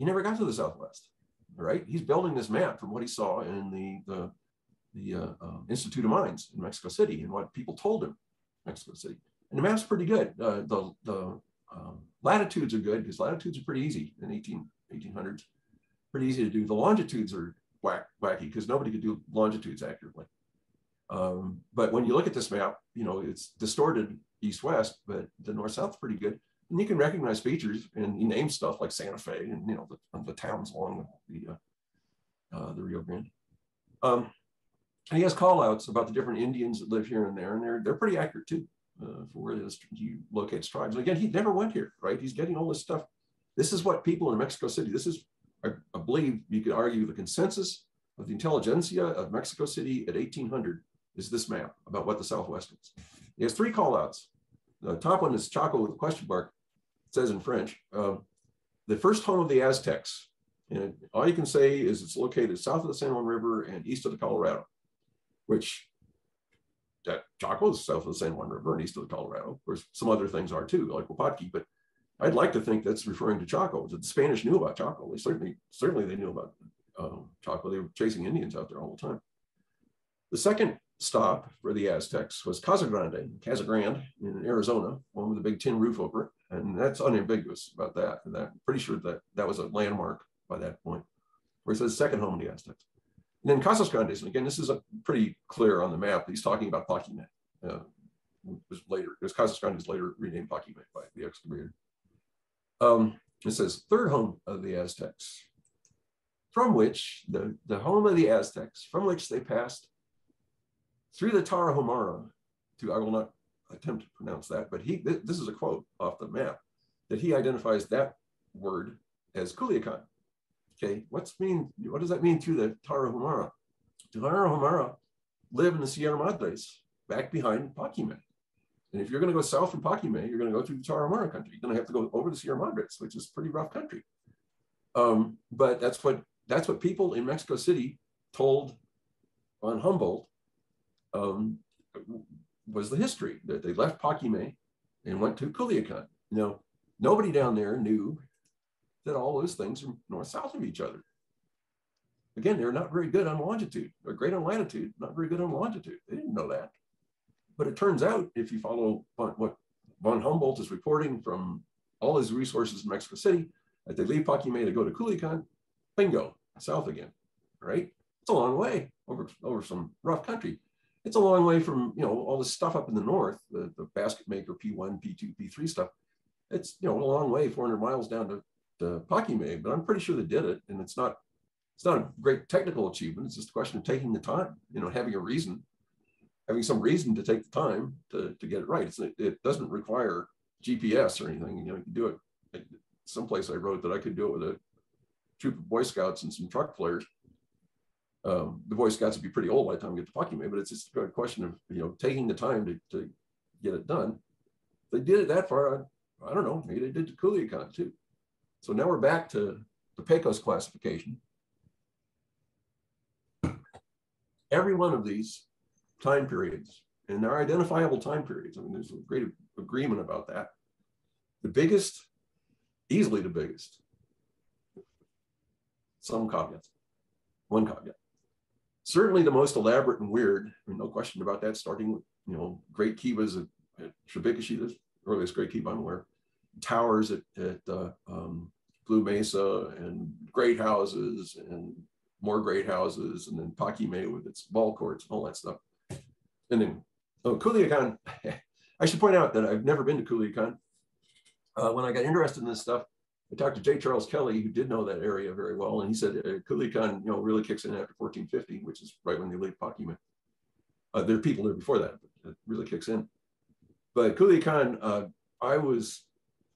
He never got to the Southwest, right? He's building this map from what he saw in the, the, the uh, uh, Institute of Mines in Mexico City and what people told him, Mexico City. And the map's pretty good. Uh, the the um, latitudes are good because latitudes are pretty easy in eighteen hundreds. Pretty easy to do. The longitudes are whack, wacky because nobody could do longitudes accurately. Um, but when you look at this map, you know, it's distorted east-west, but the north-south's pretty good. And you can recognize features, and he names stuff like Santa Fe and, you know, the, the towns along the, uh, uh, the Rio Grande. Um, and he has call-outs about the different Indians that live here and there, and they're, they're pretty accurate, too, uh, for where this, you locate tribes. And again, he never went here, right? He's getting all this stuff. This is what people in Mexico City, this is, I, I believe you could argue, the consensus of the intelligentsia of Mexico City at eighteen hundred is this map about what the Southwest is. He has three call-outs. The top one is Chaco with a question mark. It says in French, uh, the first home of the Aztecs. And it, all you can say is it's located south of the San Juan River and east of the Colorado, which that Chaco is south of the San Juan River and east of the Colorado. Of course, some other things are too, like Wapatki, but I'd like to think that's referring to Chaco. The Spanish knew about Chaco. They certainly, certainly they knew about um, Chaco. They were chasing Indians out there all the time. The second stop for the Aztecs was Casas Grandes, Casa Grande in Arizona, one with a big tin roof over it. And that's unambiguous about that. And I'm pretty sure that that was a landmark by that point, where it says second home of the Aztecs. And then Casas Grandes, and again, this is a pretty clear on the map. He's talking about Paquimé. Uh, it was later, it was Casas Grandes later renamed Paquimé by the excavator. Um, it says third home of the Aztecs, from which the, the home of the Aztecs, from which they passed through the Tarahumara to, I will not attempt to pronounce that, but he, th this is a quote off the map that he identifies that word as Culiacan. Okay, what's mean, what does that mean through the Tarahumara? Tarahumara live in the Sierra Madres back behind Paquimé. And if you're going to go south from Paquimé, you're going to go through the Tarahumara country. You're going to have to go over the Sierra Madres, which is pretty rough country. Um, but that's what that's what people in Mexico City told on Humboldt um, was the history, that they left Paquimé and went to Culiacan. Now, nobody down there knew that all those things are north-south of each other. Again, they're not very good on longitude. They're great on latitude, not very good on longitude. They didn't know that. But it turns out, if you follow what von Humboldt is reporting from all his resources in Mexico City, that they leave Paquimé to go to Culiacan, bingo, south again, right? It's a long way over, over some rough country. It's a long way from, you know, all this stuff up in the north, the, the Basketmaker P one, P two, P three stuff. It's, you know, a long way, four hundred miles down to, to Paquimé, but I'm pretty sure they did it. And it's not, it's not a great technical achievement. It's just a question of taking the time, you know, having a reason. having some reason to take the time to, to get it right. It's, it doesn't require G P S or anything. You know, you can do it. Someplace I wrote that I could do it with a troop of Boy Scouts and some truck players. Um, the Boy Scouts would be pretty old by the time we get to Paquimé, but it's just a question of, you know, taking the time to, to get it done. They did it that far. I, I don't know, maybe they did to Culiacan too. So now we're back to the Pecos classification. Every one of these time periods, and they're identifiable time periods. I mean, there's a great agreement about that. The biggest, easily the biggest, some caveats, one caveat. Certainly the most elaborate and weird, I mean, no question about that, starting with, you know, great kivas at, at Shabik'eschee, the earliest great kiva I'm aware, towers at, at uh, um, Blue Mesa, and great houses, and more great houses, and then Paquimé with its ball courts and all that stuff. And then, oh, Culiacan, I should point out that I've never been to Culiacan. Uh, when I got interested in this stuff, I talked to J. Charles Kelly, who did know that area very well. And he said, uh, Culiacan, you know, really kicks in after fourteen fifty, which is right when they leave Paquimé. Uh, there are people there before that, but it really kicks in. But Culiacan, uh, I was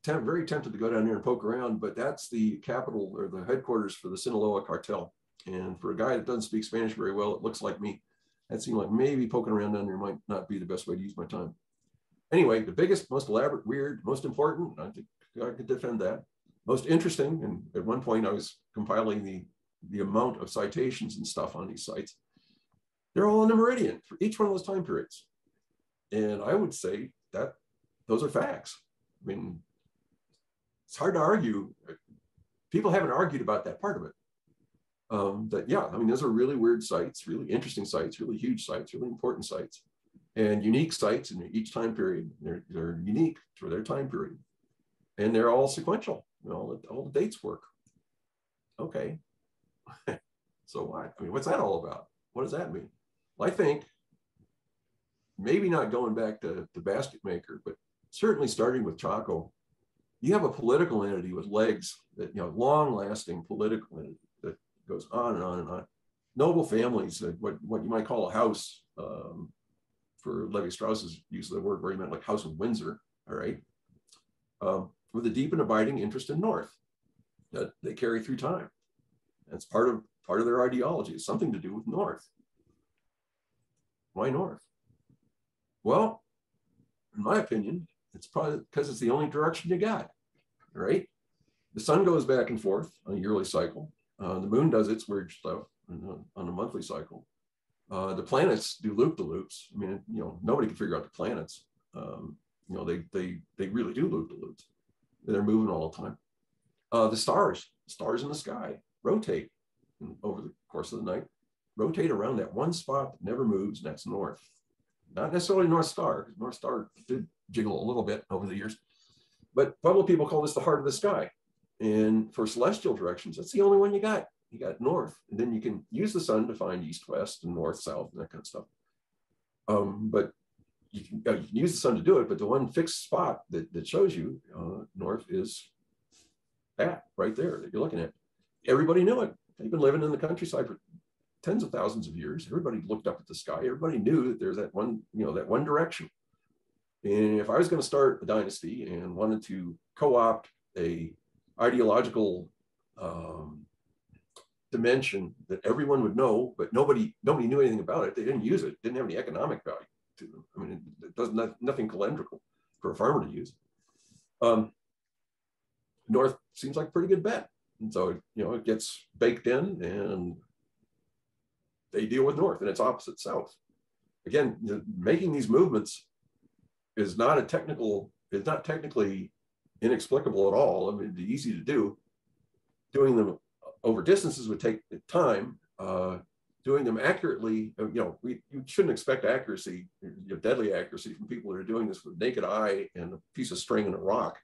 very tempted to go down here and poke around, but that's the capital or the headquarters for the Sinaloa cartel. And for a guy that doesn't speak Spanish very well, it looks like me. That seemed like maybe poking around down there might not be the best way to use my time. Anyway, the biggest, most elaborate, weird, most important, I think I could defend that. Most interesting, and at one point I was compiling the, the amount of citations and stuff on these sites. They're all in the meridian for each one of those time periods. And I would say that those are facts. I mean, it's hard to argue. People haven't argued about that part of it. Um, that, yeah, I mean, those are really weird sites, really interesting sites, really huge sites, really important sites, and unique sites in each time period. They're, they're unique for their time period. And they're all sequential. You know, all, the, all the dates work. Okay. So why? I mean, what's that all about? What does that mean? Well, I think maybe not going back to the Basketmaker, but certainly starting with Chaco, you have a political entity with legs that, you know, long-lasting political entity that goes on and on and on. Noble families, uh, what, what you might call a house, um, for Levi-Strauss's use of the word, where he meant like House of Windsor, all right, um, with a deep and abiding interest in North that they carry through time. That's part of, part of their ideology. It's something to do with North. Why North? Well, in my opinion, it's probably because it's the only direction you got, right? The sun goes back and forth on a yearly cycle. Uh, the moon does its weird stuff on a monthly cycle. Uh, the planets do loop-de-loops. I mean, you know, nobody can figure out the planets. Um, you know, they, they, they really do loop-de-loops. They're moving all the time. Uh, the stars, stars in the sky rotate over the course of the night, rotate around that one spot that never moves, and that's North. Not necessarily North Star. North Star did jiggle a little bit over the years, but Pueblo people call this the heart of the sky. And for celestial directions, that's the only one you got. You got North, and then you can use the sun to find east, west, and north, south, and that kind of stuff. Um, but you can, uh, you can use the sun to do it, but the one fixed spot that, that shows you uh, North is that right there that you're looking at. Everybody knew it. They've been living in the countryside for tens of thousands of years. Everybody looked up at the sky. Everybody knew that there's that one, you know, that one direction. And if I was going to start a dynasty and wanted to co-opt a ideological um, dimension that everyone would know, but nobody nobody knew anything about it, they didn't use it, didn't have any economic value to them. I mean, it, it does not, nothing calendrical for a farmer to use. Um, North seems like a pretty good bet. And so, you know, it gets baked in and they deal with North and its opposite South. Again, you know, making these movements is not a technical, it's not technically inexplicable at all. I mean, it'd be easy to do. Doing them over distances would take time. Uh, doing them accurately, you know, we, you shouldn't expect accuracy, you know, deadly accuracy from people that are doing this with naked eye and a piece of string and a rock.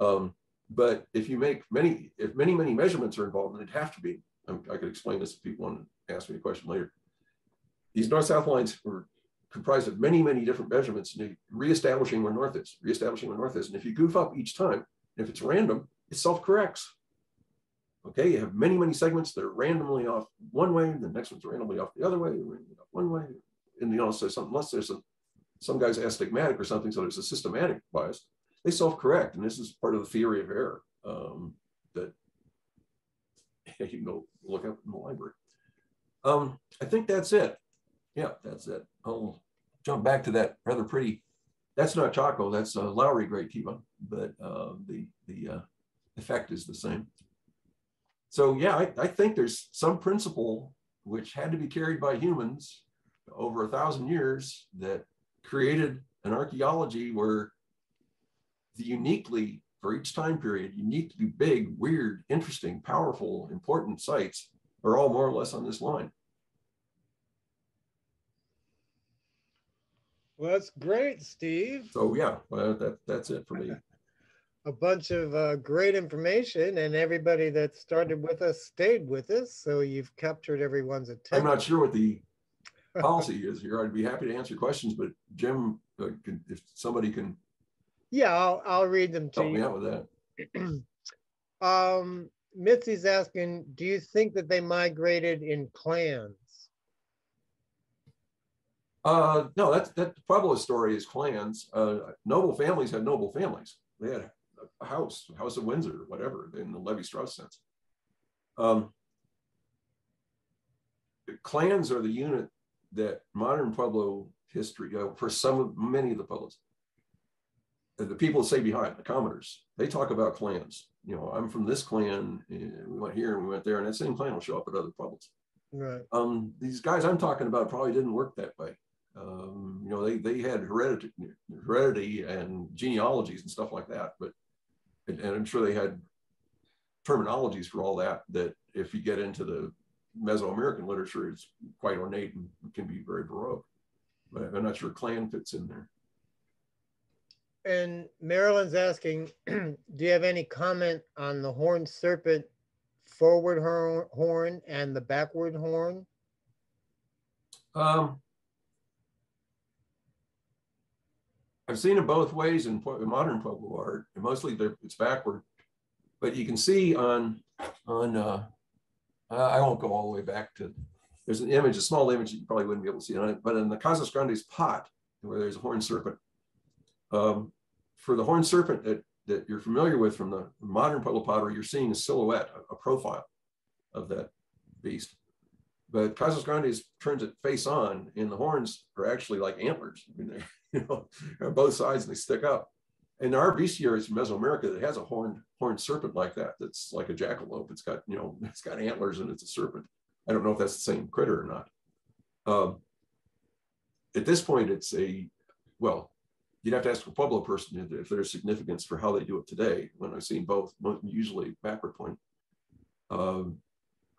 Um, but if you make many, if many, many measurements are involved, and it'd have to be, I, I could explain this if people want to ask me a question later. These north-south lines were comprised of many, many different measurements, and reestablishing where north is, reestablishing where north is. And if you goof up each time, if it's random, it self-corrects. Okay, you have many, many segments that are randomly off one way, and the next one's randomly off the other way, randomly off one way, and you know, so some, unless there's a, some guy's astigmatic or something, so there's a systematic bias, they self-correct, and this is part of the theory of error um, that you can go look up in the library. Um, I think that's it. Yeah, that's it. I'll jump back to that rather pretty. That's not Chaco. That's uh, Lowry Great Kiva, but uh, the the uh, effect is the same. So yeah, I, I think there's some principle which had to be carried by humans over a thousand years that created an archaeology where the uniquely for each time period, uniquely big, weird, interesting, powerful, important sites are all more or less on this line. Well, that's great, Steve. So yeah, well, that, that's it for me. A bunch of uh, great information, and everybody that started with us stayed with us, so you've captured everyone's attention. I'm not sure what the policy is here. I'd be happy to answer questions, but Jim, uh, can, if somebody can... Yeah, I'll, I'll read them to help you. Help me out with that. um, Mitzi's asking, do you think that they migrated in clans? Uh, no, that's, that Pueblo story is clans. Uh, noble families had noble families. They had a house, House of Windsor, whatever, in the Levi-Strauss sense. Um, clans are the unit that modern Pueblo history, you know, for some of many of the Pueblos, the people that stay behind, the commoners, they talk about clans. You know, I'm from this clan, and we went here and we went there, and that same clan will show up at other Pueblos. Right. Um, these guys I'm talking about probably didn't work that way. Um, you know, they, they had heredity, heredity and genealogies and stuff like that, but, and, and I'm sure they had terminologies for all that, that if you get into the Mesoamerican literature, it's quite ornate and can be very baroque. But I'm not sure clan fits in there. And Marilyn's asking, do you have any comment on the horned serpent forward horn and the backward horn? Um, I've seen it both ways in modern Pueblo art, and mostly it's backward. But you can see on, on uh, I won't go all the way back to, there's an image, a small image that you probably wouldn't be able to see on it, but in the Casas Grandes pot, where there's a horned serpent, um, for the horned serpent that, that you're familiar with from the modern Pueblo pottery, you're seeing a silhouette, a, a profile of that beast. But Casas Grandes turns it face on, and the horns are actually like antlers. I mean, they're, you know, on both sides, and they stick up. And there are bestiaries from Mesoamerica that has a horned horned serpent like that. That's like a jackalope. It's got, you know, it's got antlers and it's a serpent. I don't know if that's the same critter or not. Um, at this point, it's a, well, you'd have to ask a Pueblo person if there's significance for how they do it today. When I've seen both, usually backward point. Um,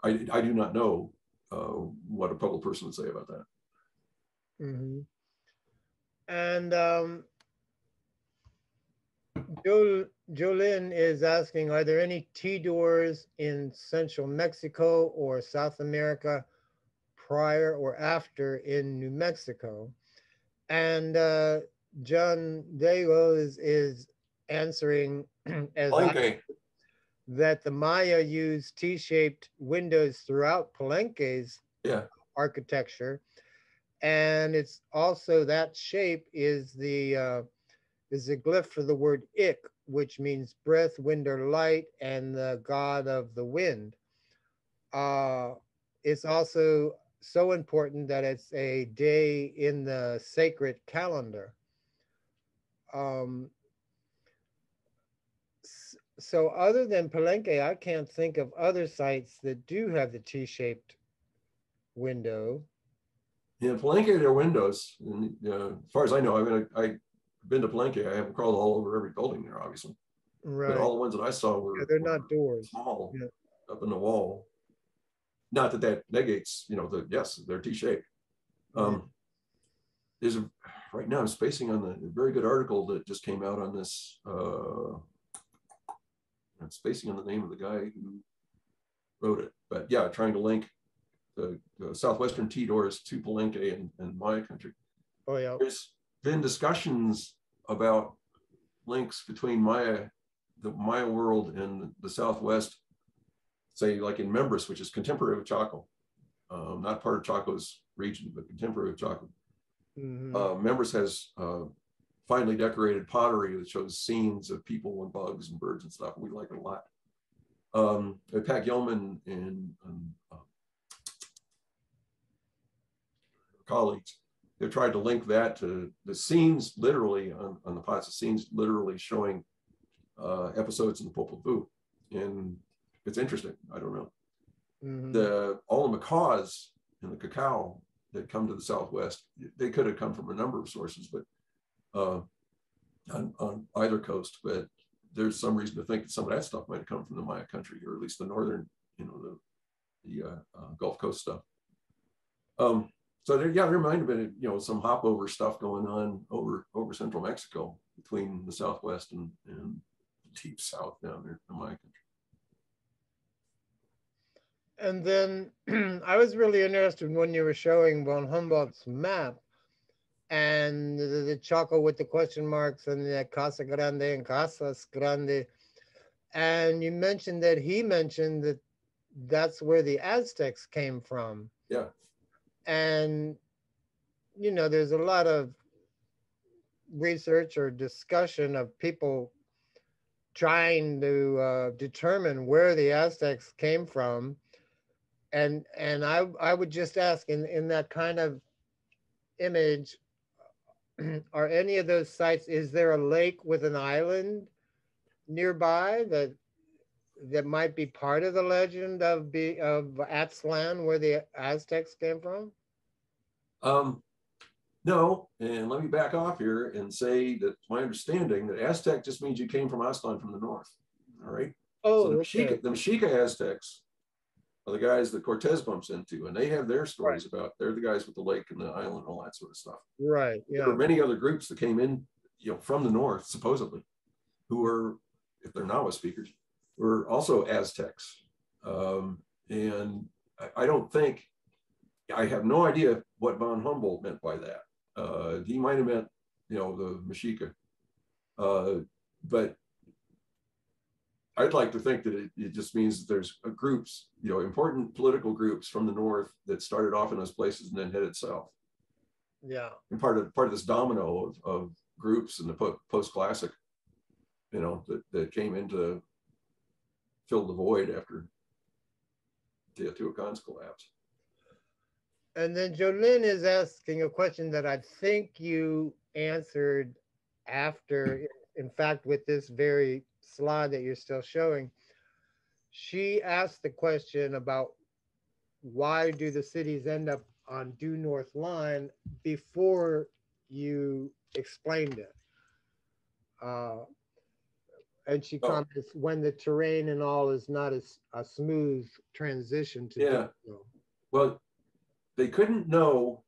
I, I do not know uh, what a Pueblo person would say about that. Mm-hmm. And um, jo Jolyn is asking, are there any tea doors in central Mexico or South America prior or after in New Mexico? And uh, John Diego is, is answering as okay. I, that the Maya used T-shaped windows throughout Palenque's yeah. architecture. And it's also that shape is the uh, is the glyph for the word ik, which means breath, wind, or light, and the god of the wind. Uh, it's also so important that it's a day in the sacred calendar. Um, so other than Palenque, I can't think of other sites that do have the T-shaped window. Yeah, Palenque, there are windows. And, uh, as far as I know, I mean, I, I've been to Palenque. I haven't crawled all over every building there, obviously. Right. But all the ones that I saw were yeah, they're not were doors. Small, yeah. Up in the wall. Not that that negates, you know, the yes, they're T-shaped. Um, yeah. There's a right now. I'm spacing on the a very good article that just came out on this. Uh, I'm spacing on the name of the guy who wrote it, but yeah, trying to link the, the southwestern tea doors to Palenque and, and Maya country. Oh yeah. There's been discussions about links between Maya, the Maya world, and the Southwest. Say like in Mimbres, which is contemporary with Chaco, um, not part of Chaco's region, but contemporary with Chaco. Mm-hmm. uh, Mimbres has uh, finely decorated pottery that shows scenes of people and bugs and birds and stuff. We like it a lot. Um, Pat Gilman and um, colleagues, they've tried to link that to the scenes literally on, on the pots, the scenes literally showing uh, episodes in the Popol Vuh. And it's interesting, I don't know. Mm-hmm. The, all the macaws and the cacao that come to the Southwest, they could have come from a number of sources, but uh, on, on either coast, but there's some reason to think that some of that stuff might've come from the Maya country, or at least the northern, you know, the, the uh, uh, Gulf Coast stuff. Um, So there, yeah, there might have been, you know, some hop over stuff going on over over central Mexico between the Southwest and, and the deep South down there in my country. And then I was really interested when you were showing von Humboldt's map and the, the Chaco with the question marks and the Casa Grande and Casas Grande. And you mentioned that he mentioned that that's where the Aztecs came from. Yeah. And, you know, there's a lot of research or discussion of people trying to uh, determine where the Aztecs came from. And, and I, I would just ask, in, in that kind of image, are any of those sites, is there a lake with an island nearby that that might be part of the legend of be, of Aztlán, where the Aztecs came from? Um, no, and let me back off here and say that my understanding that Aztec just means you came from Aztlán from the north, all right? Oh, so the, okay. Mexica, the Mexica Aztecs are the guys that Cortez bumps into, and they have their stories right. about, they're the guys with the lake and the island and all that sort of stuff. Right, yeah. There were many other groups that came in, you know, from the north, supposedly, who were, if they're Nahua speakers, were also Aztecs. Um, and I, I don't think, I have no idea what von Humboldt meant by that. Uh, he might have meant, you know, the Mexica. Uh, but I'd like to think that it, it just means that there's a groups, you know, important political groups from the north that started off in those places and then headed south. Yeah. And part of part of this domino of, of groups in the post-classic, you know, that, that came into filled the void after Teotihuacan's collapse. And then Jolene is asking a question that I think you answered after, in fact, with this very slide that you're still showing. She asked the question about why do the cities end up on due north line before you explained it. Uh, And she comments, oh. when the terrain and all is not a, a smooth transition to yeah. So. Well, they couldn't know,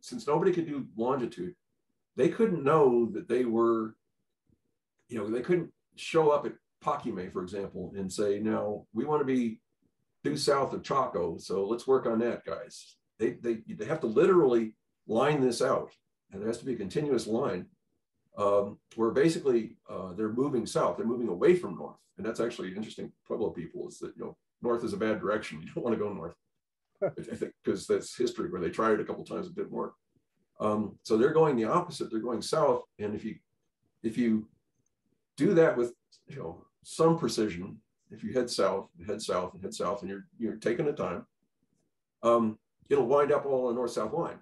since nobody could do longitude, they couldn't know that they were, you know, they couldn't show up at Paquimé, for example, and say, no, we want to be due south of Chaco, so let's work on that, guys. They, they, they have to literally line this out, and there has to be a continuous line. Um, where basically uh, they're moving south, they're moving away from north. And that's actually interesting, Pueblo people, is that, you know, north is a bad direction. You don't want to go north, I think, because that's history where they tried it a couple times, it didn't work. Um, so they're going the opposite, they're going south. And if you, if you do that with, you know, some precision, if you head south, head south and head south, and you're, you're taking the time, um, it'll wind up all on the north-south line.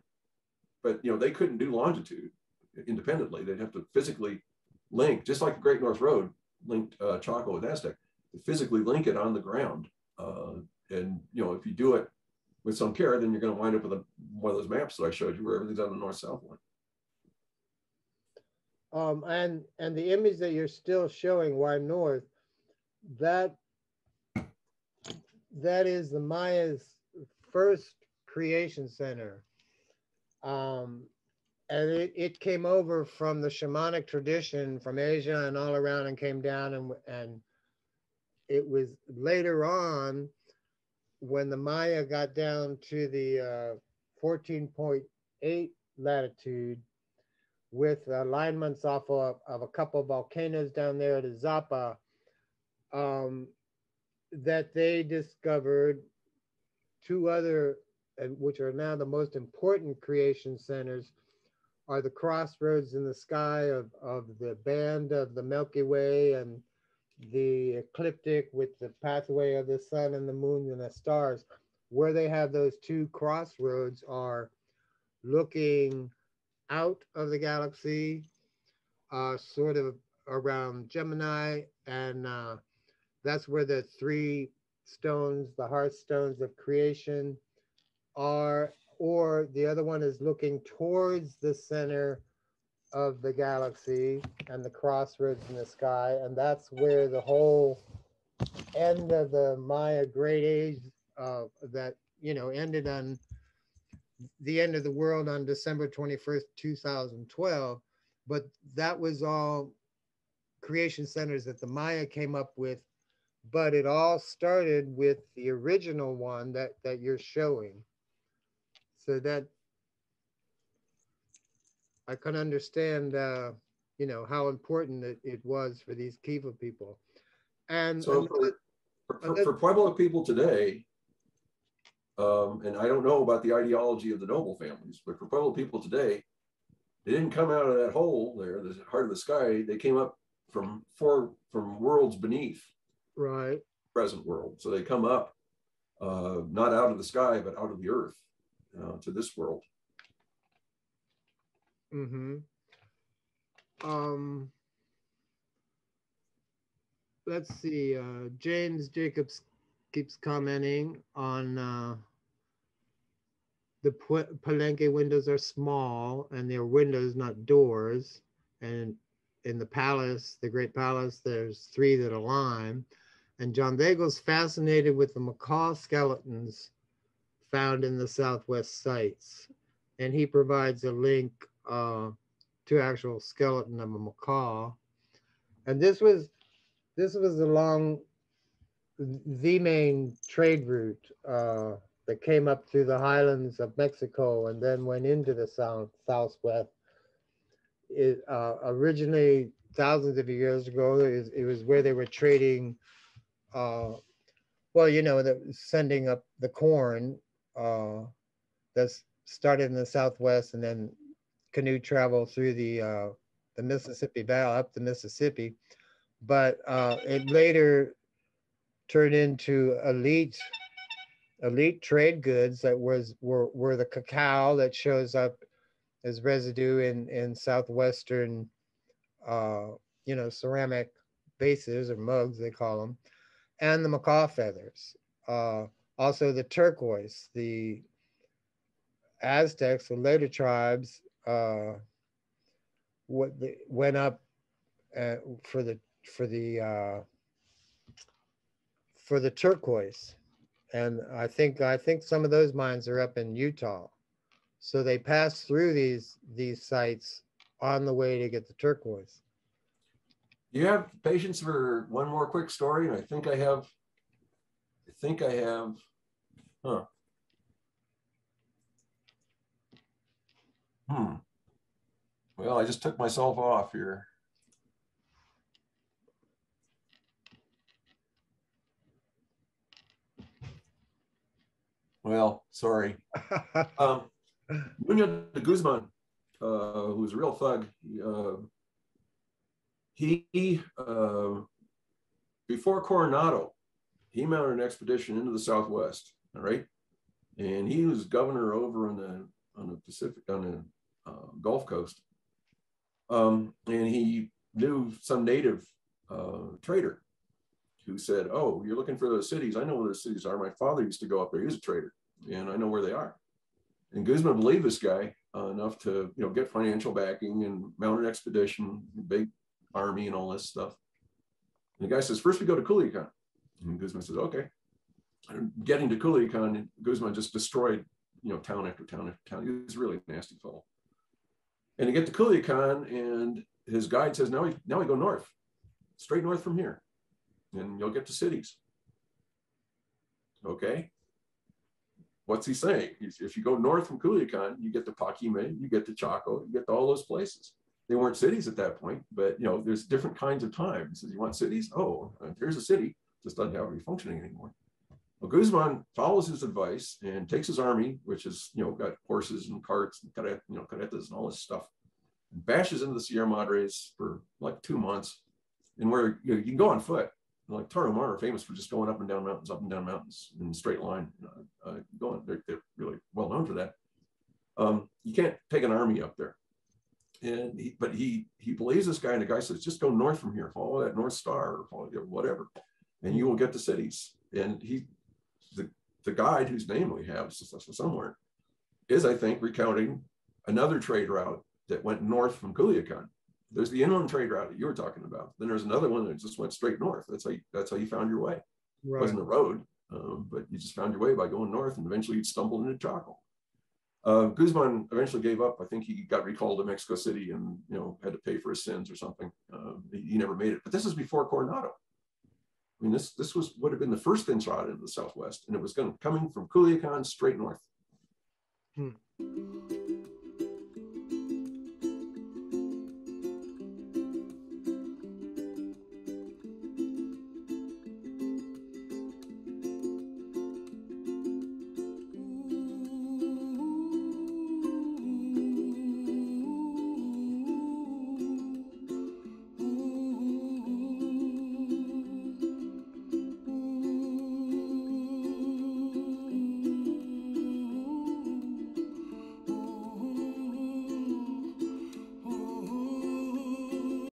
But, you know, they couldn't do longitude independently. They'd have to physically link, just like the Great North Road linked uh, Chaco and Aztec, physically link it on the ground. Uh, and, you know, if you do it with some care, then you're going to wind up with a, one of those maps that I showed you where everything's on the north-south line. Um, and, and the image that you're still showing, why north, that, that is the Maya's first creation center. Um, And it, it came over from the shamanic tradition from Asia and all around and came down. And, and it was later on when the Maya got down to the uh, fourteen point eight latitude with alignments off of, of a couple of volcanoes down there at Izapa, um, that they discovered two other, which are now the most important creation centers, are the crossroads in the sky of, of the band of the Milky Way and the ecliptic with the pathway of the sun and the moon and the stars. Where they have those two crossroads are looking out of the galaxy, uh, sort of around Gemini, and uh, that's where the three stones, the hearth stones of creation are. Or the other one is looking towards the center of the galaxy and the crossroads in the sky. And that's where the whole end of the Maya Great Age uh, that, you know, ended on the end of the world on December twenty-first, two thousand twelve. But that was all creation centers that the Maya came up with. But it all started with the original one that, that you're showing. So that I can understand, uh, you know, how important it, it was for these Kiva people. And so another, for, for, another, for Pueblo people today, um, and I don't know about the ideology of the noble families, but for Pueblo people today, they didn't come out of that hole there, the heart of the sky. They came up from for from worlds beneath, right? Present world. So they come up, uh, not out of the sky, but out of the earth, uh, to this world. Mm-hmm. Um, let's see. Uh, James Jacobs keeps commenting on uh, the Palenque windows are small, and they're windows, not doors. And in the palace, the great palace, there's three that align. And John Daigle's fascinated with the macaw skeletons found in the Southwest sites. And he provides a link uh, to actual skeleton of a macaw. And this was, this was along the main trade route uh, that came up through the highlands of Mexico and then went into the south, Southwest. It, uh, originally, thousands of years ago, it, it was where they were trading Uh, well, you know, the, sending up the corn uh, that's started in the Southwest and then canoe travel through the uh, the Mississippi Valley, up the Mississippi. But uh, it later turned into elite elite trade goods that was were, were the cacao that shows up as residue in, in Southwestern, uh, you know, ceramic vases or mugs, they call them. And the macaw feathers, uh, also the turquoise. The Aztecs, the later tribes, uh, what the, went up uh, for the for the uh, for the turquoise, and I think I think some of those mines are up in Utah, so they passed through these these sites on the way to get the turquoise. You have patience for one more quick story, and I think I have, I think I have, huh. Hmm. Well, I just took myself off here. Well, sorry. um, Nuno de Guzmán, uh, who's a real thug, uh, He, uh, before Coronado, he mounted an expedition into the Southwest, all right? And he was governor over on the, on the Pacific, on the uh, Gulf Coast. Um, and he knew some native uh, trader who said, oh, you're looking for those cities. I know where those cities are. My father used to go up there. He was a trader, and I know where they are. And Guzman believed this guy uh, enough to, you know, get financial backing and mount an expedition, big army and all this stuff. And the guy says, first we go to Culiacan. And Guzman says, okay. And getting to Culiacan, Guzman just destroyed, you know, town after town after town. He was really a nasty fellow. And they get to Culiacan, and his guide says, now we, now we go north, straight north from here, and you'll get to cities. Okay. What's he saying? If you go north from Culiacan, you get to Paquimé, you get to Chaco, you get to all those places. They weren't cities at that point, but you know, there's different kinds of times. So you want cities? Oh, here's a city. Just doesn't have to be functioning anymore. Well, Guzman follows his advice and takes his army, which is, you know, got horses and carts and carretas, you know, carretas and all this stuff, and bashes into the Sierra Madres for like two months. And where, you know, you can go on foot. And like Tarahumara are famous for just going up and down mountains, up and down mountains in a straight line. Uh, uh, going, they're, they're really well known for that. Um, you can't take an army up there. And he, but he he believes this guy, and the guy says, just go north from here, follow that North Star or follow whatever, and you will get to cities. And he, the, the guide whose name we have somewhere, is, I think, recounting another trade route that went north from Culiacan. There's the inland trade route that you were talking about. Then there's another one that just went straight north. That's how you, that's how you found your way. Right. It wasn't a road, um, but you just found your way by going north, and eventually you'd stumble into Chaco. Uh, Guzman eventually gave up. I think he got recalled to Mexico City and, you know, had to pay for his sins or something. Um, he, he never made it. But this is before Coronado. I mean, this this was would have been the first entrada into the Southwest, and it was going coming from Culiacan straight north. Hmm.